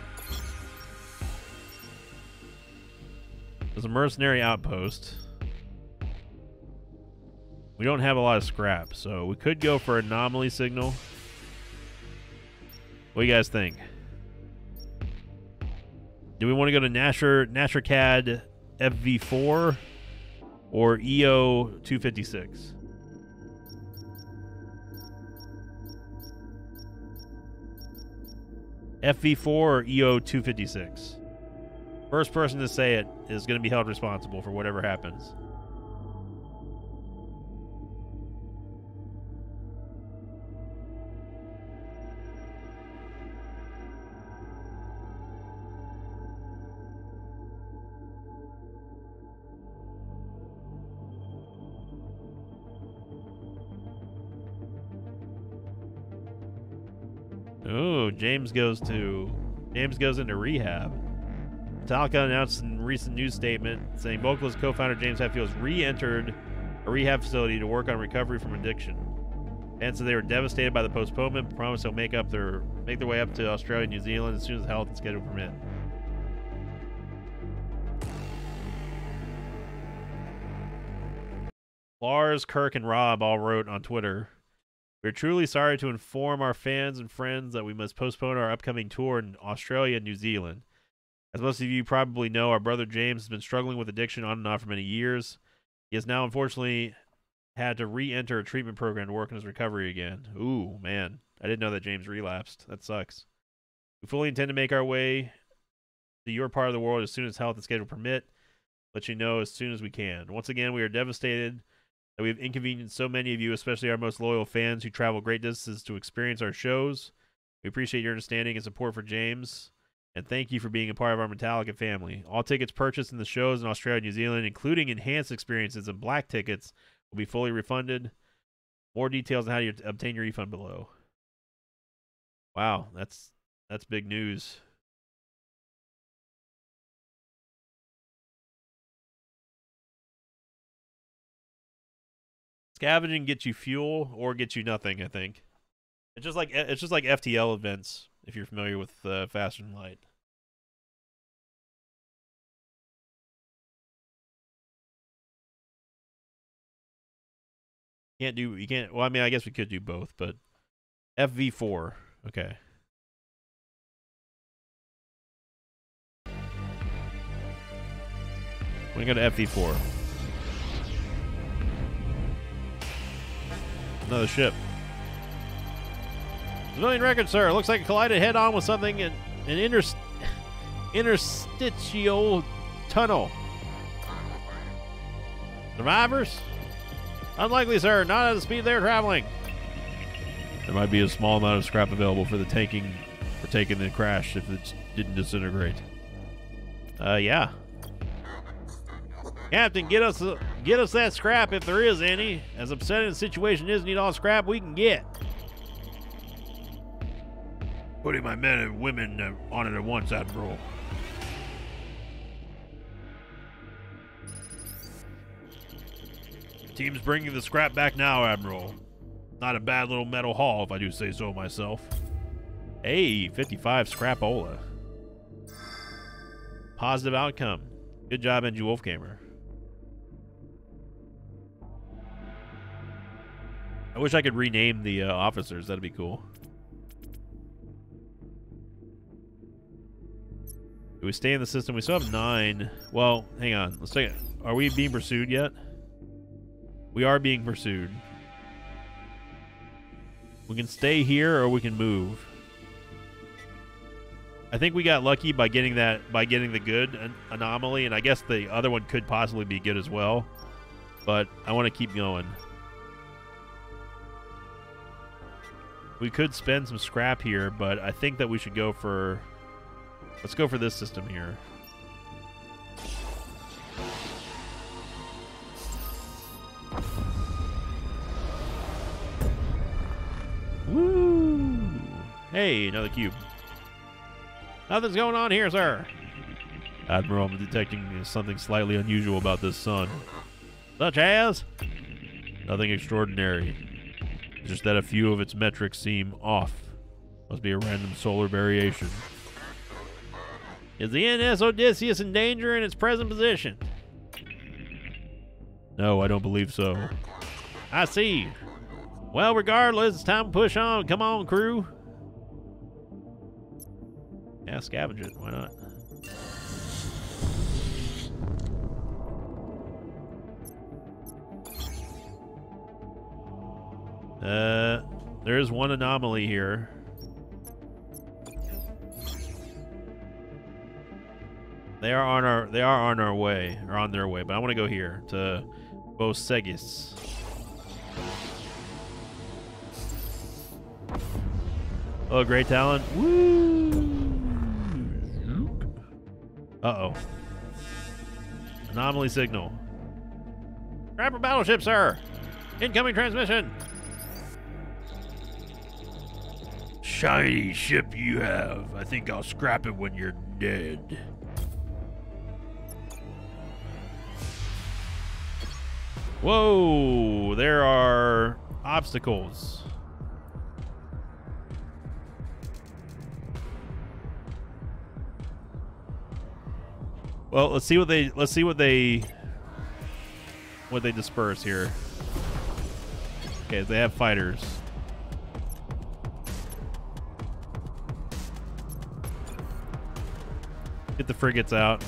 There's a mercenary outpost. We don't have a lot of scrap, so we could go for anomaly signal. What do you guys think? Do we want to go to Nashrcad FV4? Or EO 256. FV4 or EO 256. First person to say it is going to be held responsible for whatever happens. Oh, James goes into rehab. Metallica announced in a recent news statement saying vocalist co-founder James Hetfield has re-entered a rehab facility to work on recovery from addiction. And so they were devastated by the postponement, but promised they'll make their way up to Australia and New Zealand as soon as health and schedule permit. Lars, Kirk, and Rob all wrote on Twitter. We're truly sorry to inform our fans and friends that we must postpone our upcoming tour in Australia and New Zealand. As most of you probably know, our brother James has been struggling with addiction on and off for many years. He has now unfortunately had to re-enter a treatment program to work on his recovery again. Ooh, man. I didn't know that James relapsed. That sucks. We fully intend to make our way to your part of the world as soon as health and schedule permit. Let you know as soon as we can. Once again, we are devastated that we've inconvenienced so many of you, especially our most loyal fans who travel great distances to experience our shows. We appreciate your understanding and support for James, and thank you for being a part of our Metallica family. All tickets purchased in the shows in Australia and New Zealand, including enhanced experiences and black tickets, will be fully refunded. More details on how to obtain your refund below. Wow, that's big news. Scavenging gets you fuel or gets you nothing, I think. It's just like FTL events, if you're familiar with Faster than Light. Can't do, you can't, well, I mean, I guess we could do both, but FV4, okay. We're gonna go to FV4. Another ship. Civilian record, sir. Looks like it collided head-on with something in an interstitial tunnel. Survivors? Unlikely, sir. Not at the speed they're traveling. There might be a small amount of scrap available for the taking the crash if it didn't disintegrate. Yeah. Captain, get us that scrap if there is any. As upsetting the situation is, need all scrap we can get. Putting my men and women on it at once, Admiral. The team's bringing the scrap back now, Admiral. Not a bad little metal haul, if I do say so myself. Hey, 55 scrapola. Positive outcome. Good job, NG Wolfgamer. I wish I could rename the officers. That'd be cool. Do we stay in the system? We still have 9. Well, hang on. Let's take it. Are we being pursued yet? We are being pursued. We can stay here or we can move. I think we got lucky by getting that, by getting the good anomaly, and I guess the other one could possibly be good as well. But I want to keep going. We could spend some scrap here, but I think that we should go for... Let's go for this system here. Woo! Hey, another cube. Nothing's going on here, sir. Admiral, I'm detecting something slightly unusual about this sun. Such as? Nothing extraordinary. Just that a few of its metrics seem off. Must be a random solar variation. Is the NS Odysseus in danger in its present position? No, I don't believe so. I see. Well, regardless, it's time to push on. Come on, crew. Yeah, scavenge it. Why not? There is one anomaly here. They are on their way, but I want to go here to Bos Segis. Oh, great talent! Woo! Uh oh. Anomaly signal. Trapper battleship, sir. Incoming transmission. Shiny ship you have. I think I'll scrap it when you're dead. Whoa, there are obstacles. Well, let's see what they disperse here. Okay, they have fighters. Get the frigates out.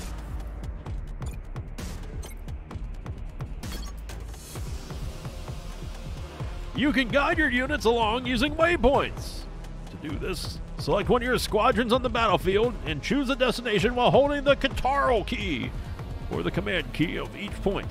You can guide your units along using waypoints. To do this, select one of your squadrons on the battlefield and choose a destination while holding the Catarl key, or the command key of each point.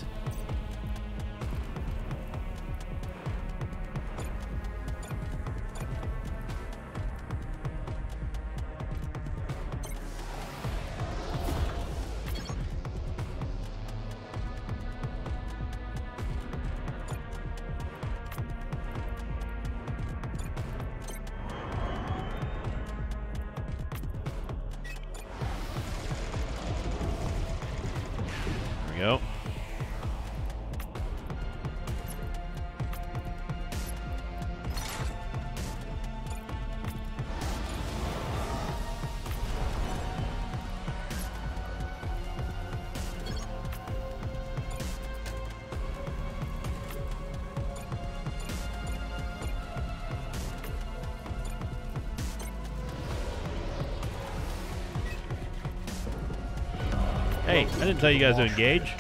Hey, I didn't tell you guys to engage.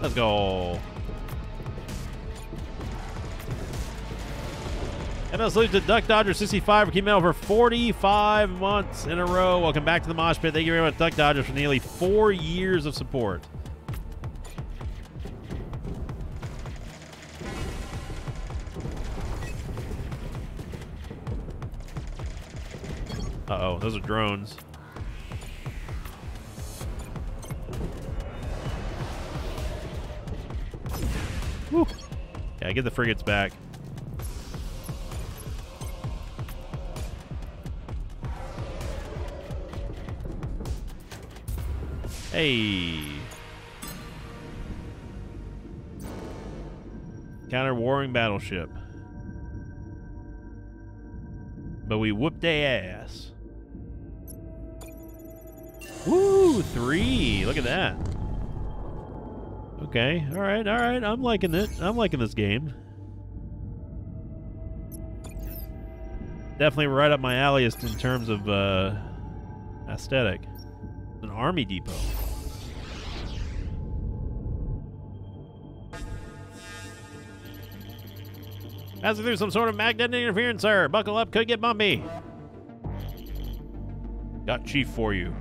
Let's go. NS lose to Duck Dodger 65 for keeping out for 45 months in a row. Welcome back to the Mosh Pit. Thank you very much, Duck Dodger, for nearly 4 years of support. Uh-oh, those are drones. Woo. Yeah, get the frigates back. Hey. Counter warring battleship. But we whooped their ass. Woo, 3. Look at that. Okay. All right. All right. I'm liking it. I'm liking this game. Definitely right up my alley in terms of aesthetic. An army depot. Passing through some sort of magnetic interference, sir. Buckle up. Could get bumpy. Got Jeef for you.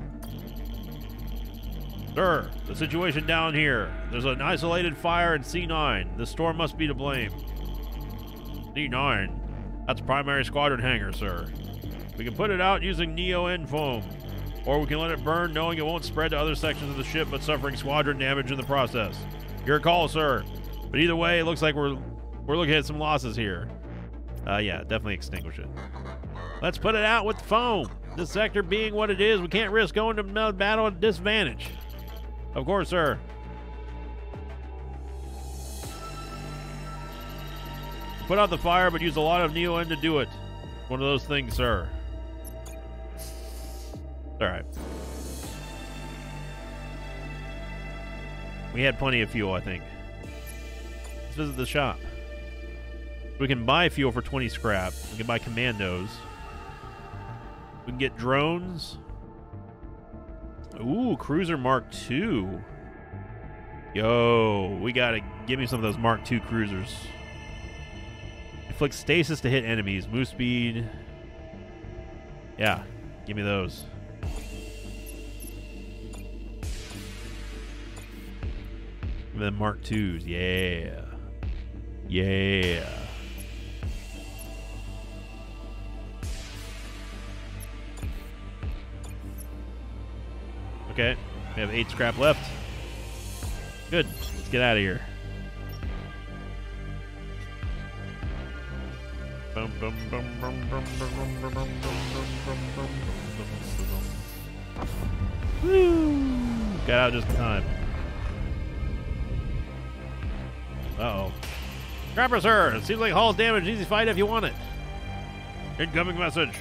Sir, the situation down here. There's an isolated fire in C9. The storm must be to blame. C9? That's primary squadron hangar, sir. We can put it out using Neo-N foam. Or we can let it burn knowing it won't spread to other sections of the ship but suffering squadron damage in the process. Your call, sir. But either way, it looks like we're looking at some losses here. Yeah, definitely extinguish it. Let's put it out with foam. This sector being what it is, we can't risk going to another battle at disadvantage. Of course, sir. Put out the fire, but use a lot of Neo-N to do it. One of those things, sir. All right. We had plenty of fuel, I think. Let's visit the shop. We can buy fuel for 20 scrap. We can buy commandos. We can get drones. Ooh, Cruiser Mark II. Yo, we gotta give me some of those Mark II cruisers. Inflict stasis to hit enemies. Move speed. Yeah, give me those. Give me the Mark IIs. Yeah. Yeah. Okay, we have 8 scrap left. Good, let's get out of here. Woo! Got out just in time. Uh-oh. Crapper, sir! It seems like Hall's damaged. Easy fight if you want it. Incoming message.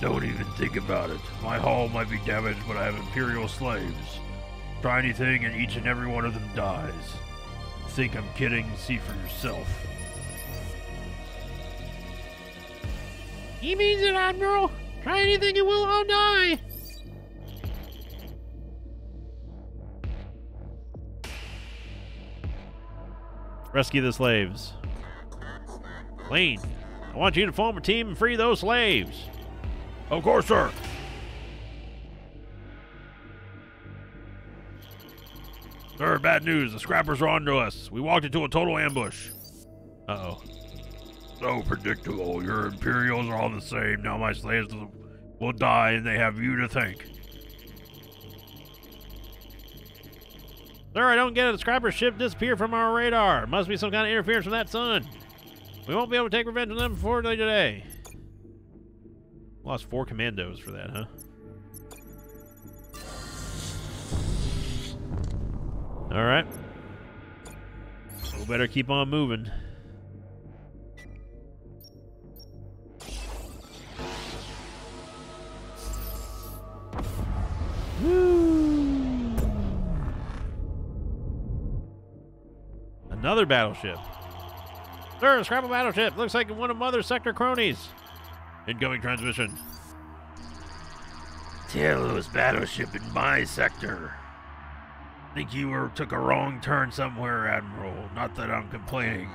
Don't even think about it. My hull might be damaged, but I have Imperial slaves. Try anything and each and every one of them dies. Think I'm kidding? See for yourself. He means it, Admiral. Try anything and we'll all die. Rescue the slaves. Lane, I want you to form a team and free those slaves. Of course, sir. Sir, bad news. The scrappers are onto us. We walked into a total ambush. Uh-oh. So predictable. Your Imperials are all the same. Now my slaves will die, and they have you to thank. Sir, I don't get it. The scrapper ship disappeared from our radar. Must be some kind of interference from that sun. We won't be able to take revenge on them before today. Lost 4 commandos for that, huh? Alright. We better keep on moving. Woo! Another battleship. Sir, scrap a battleship. Looks like one of Mother's sector cronies. Incoming transmission. Telos battleship in my sector. Think you took a wrong turn somewhere, Admiral. Not that I'm complaining.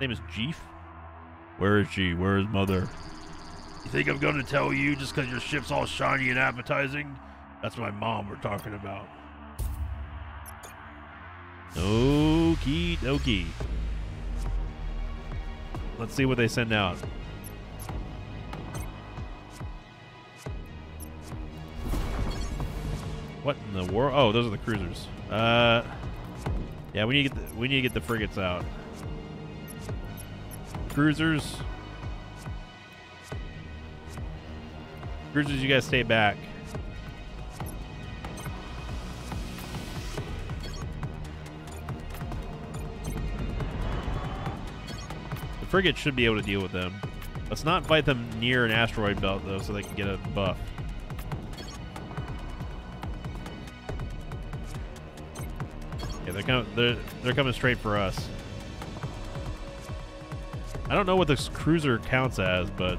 Name is Jeef. Where is she? Where is Mother? You think I'm going to tell you just because your ship's all shiny and appetizing? That's my mom we're talking about. Okie dokie. Let's see what they send out. What in the world? Oh, those are the cruisers. Yeah, we need to get the frigates out. Cruisers. Cruisers, you guys stay back. The frigate should be able to deal with them. Let's not fight them near an asteroid belt though, so they can get a buff. Yeah, they're coming straight for us. I don't know what this cruiser counts as, but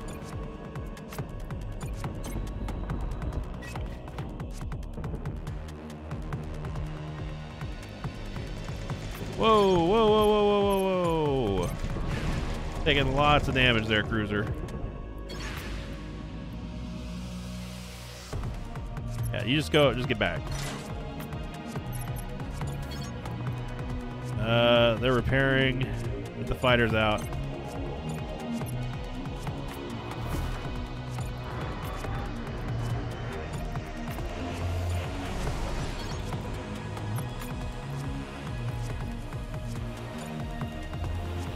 whoa, whoa, whoa, whoa, whoa, whoa, whoa. Taking lots of damage there, cruiser. Yeah, you just get back. They're repairing. Get the fighters out.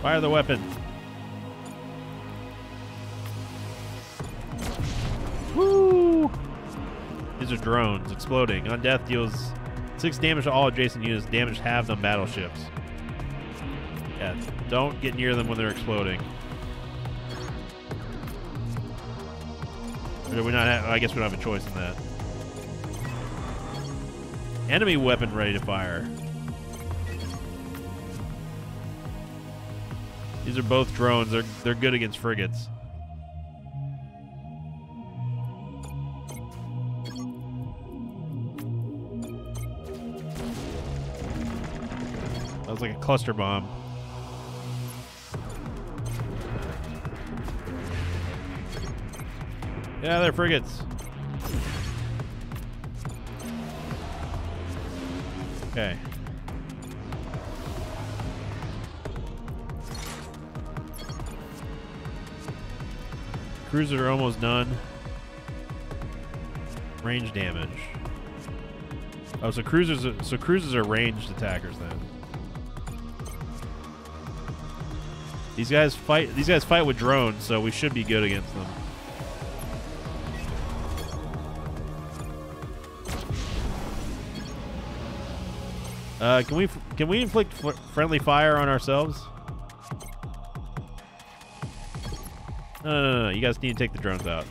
Fire the weapon. Woo! These are drones exploding. On death deals 6 damage to all adjacent units. Damage halved on battleships. Yeah, don't get near them when they're exploding. Or do we not have, I guess we don't have a choice in that. Enemy weapon ready to fire. These are both drones. They're good against frigates. That was like a cluster bomb. Yeah, they're frigates. Okay. Cruisers are almost done. Range damage. Oh, so cruisers are ranged attackers then. These guys fight with drones, so we should be good against them. Can we inflict friendly fire on ourselves? No, no, no, no, you guys need to take the drones out.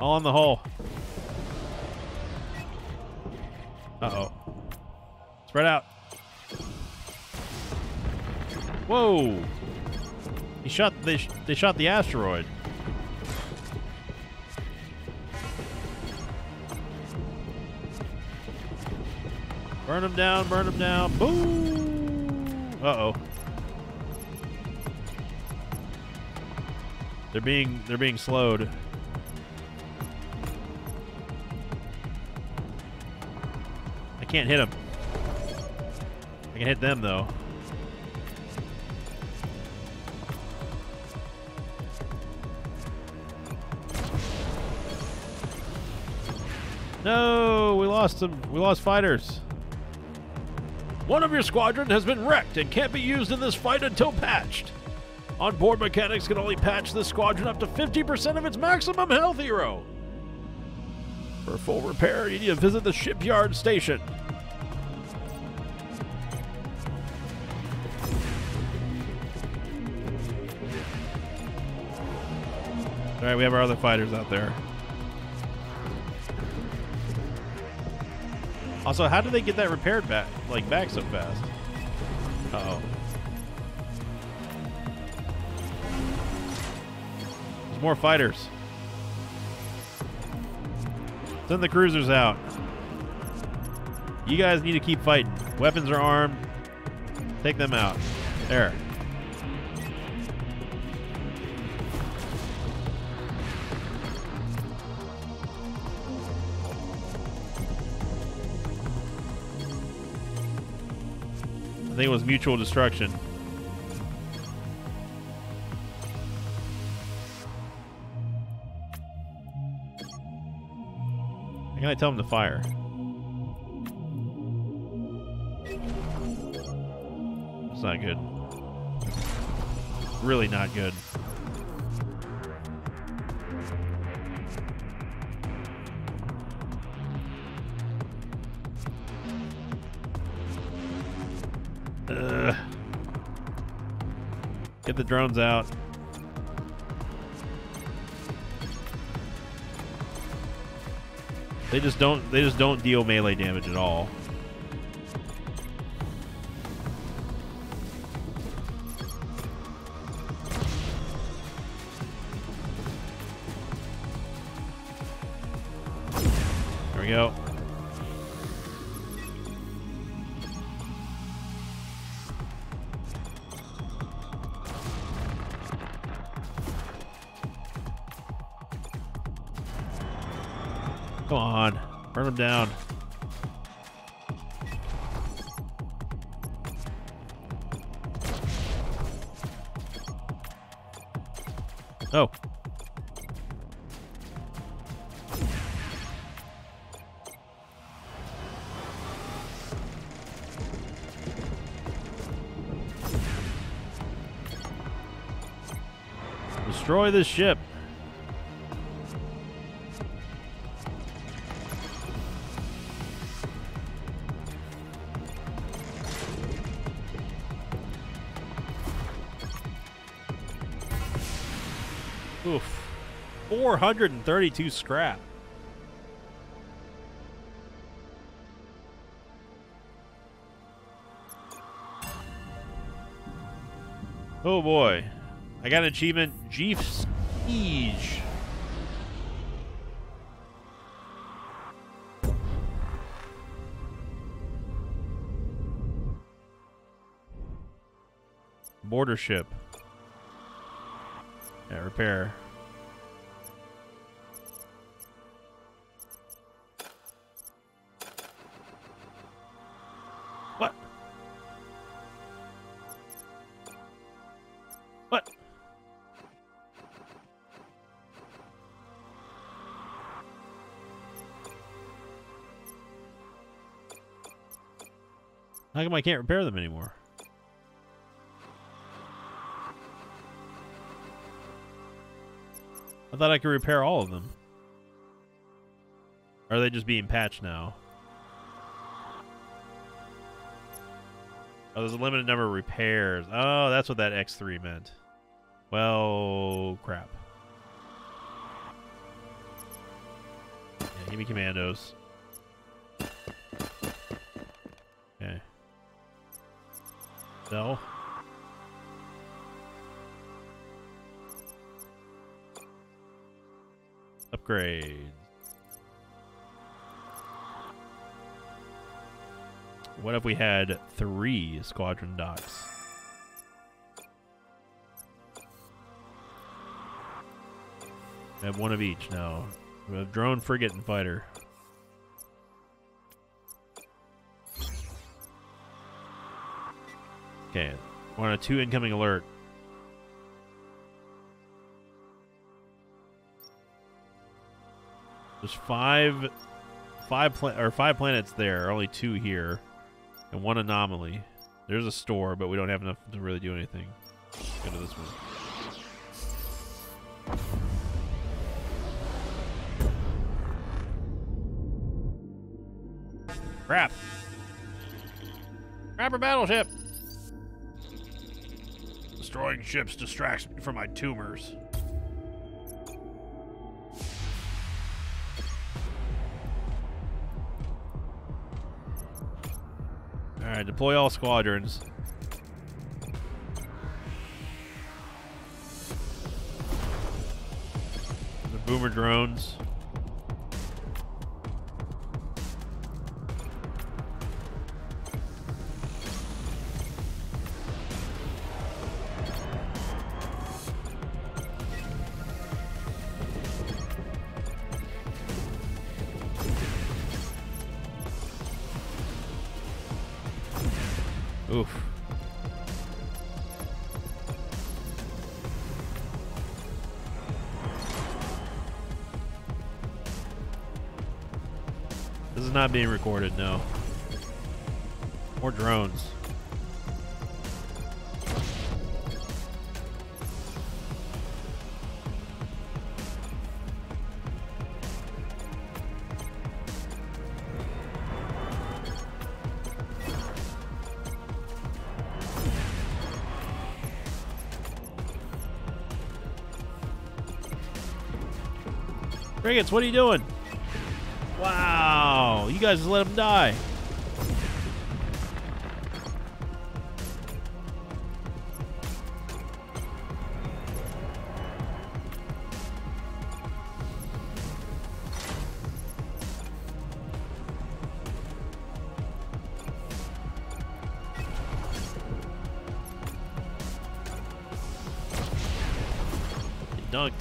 All in the hole. Uh-oh. Spread out. Whoa! They shot the asteroid. Burn them down, burn them down. Boom! Uh-oh. They're being slowed. I can't hit them. I can hit them though. No, we lost fighters. One of your squadron has been wrecked and can't be used in this fight until patched. Onboard mechanics can only patch this squadron up to 50% of its maximum health hero. For full repair, you need to visit the shipyard station. Alright, we have our other fighters out there. Also, how do they get that repaired back, like, back so fast? Uh-oh. There's more fighters. Send the cruisers out. You guys need to keep fighting. Weapons are armed. Take them out. There. I think it was mutual destruction. How can I tell him to fire? It's not good. Really not good. Ugh. Get the drones out. They just don't deal melee damage at all. There we go. Come on, burn them down. Oh. Destroy this ship. Oof. 432 scrap. Oh boy. I got an achievement, Jeef's Siege. Border ship. Yeah, repair. What? What? How come I can't repair them anymore? I thought I could repair all of them. Or are they just being patched now? Oh, there's a limited number of repairs. Oh, that's what that X3 meant. Well, crap. Yeah, give me commandos. Okay. No. Upgrade. What if we had 3 squadron docks? I have 1 of each now. We have drone, frigate, and fighter. Okay, we're on a 2 incoming alert. There's five planets there, only 2 here, and 1 anomaly. There's a store, but we don't have enough to really do anything. Let's go to this one. Crap! Crapper battleship! Destroying ships distracts me from my tumors. Alright, deploy all squadrons. The boomer drones. Oof. This is not being recorded, no. More drones. Crickets, what are you doing? Wow, you guys just let them die. Get dunked.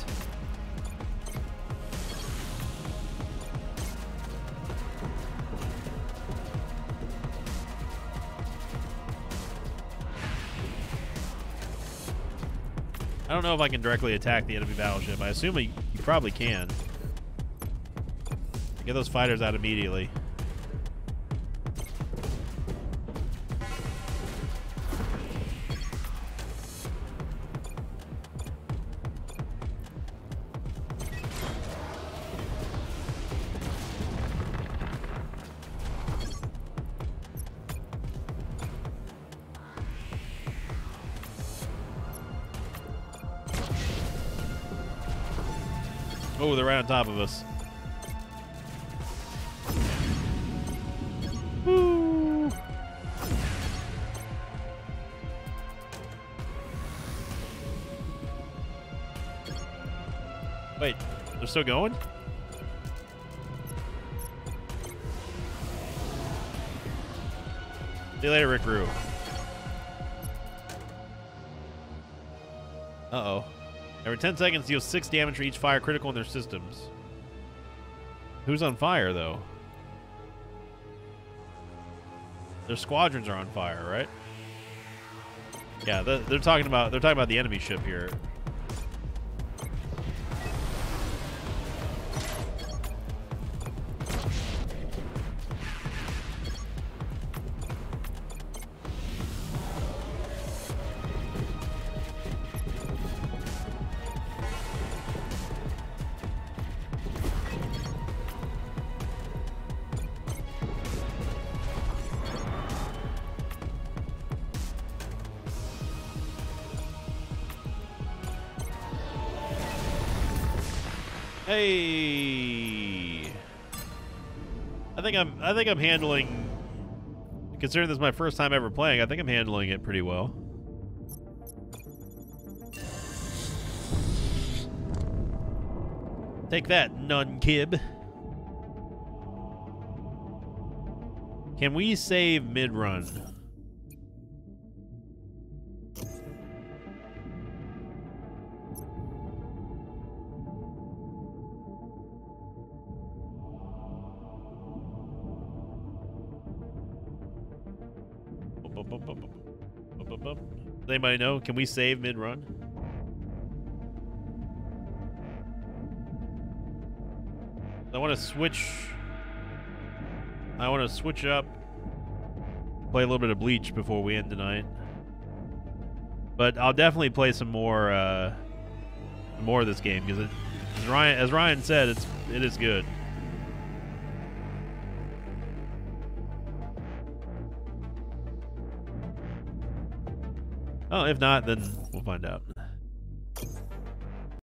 I don't know if I can directly attack the enemy battleship. I assume you probably can. Get those fighters out immediately. Oh, they're right on top of us. Woo. Wait, they're still going? See you later, Rick Rue. Uh-oh. Every 10 seconds, deal 6 damage for each fire critical in their systems. Who's on fire, though? Their squadrons are on fire, right? Yeah, they're talking about the enemy ship here. Hey, I think I'm handling. Considering this is my first time ever playing, I think I'm handling it pretty well. Take that, nun-kib. Can we save mid-run? Does anybody know? Can we save mid-run? I want to switch up, play a little bit of Bleach before we end tonight. But I'll definitely play some more of this game because, as Ryan said, it is good. Oh, if not, then we'll find out.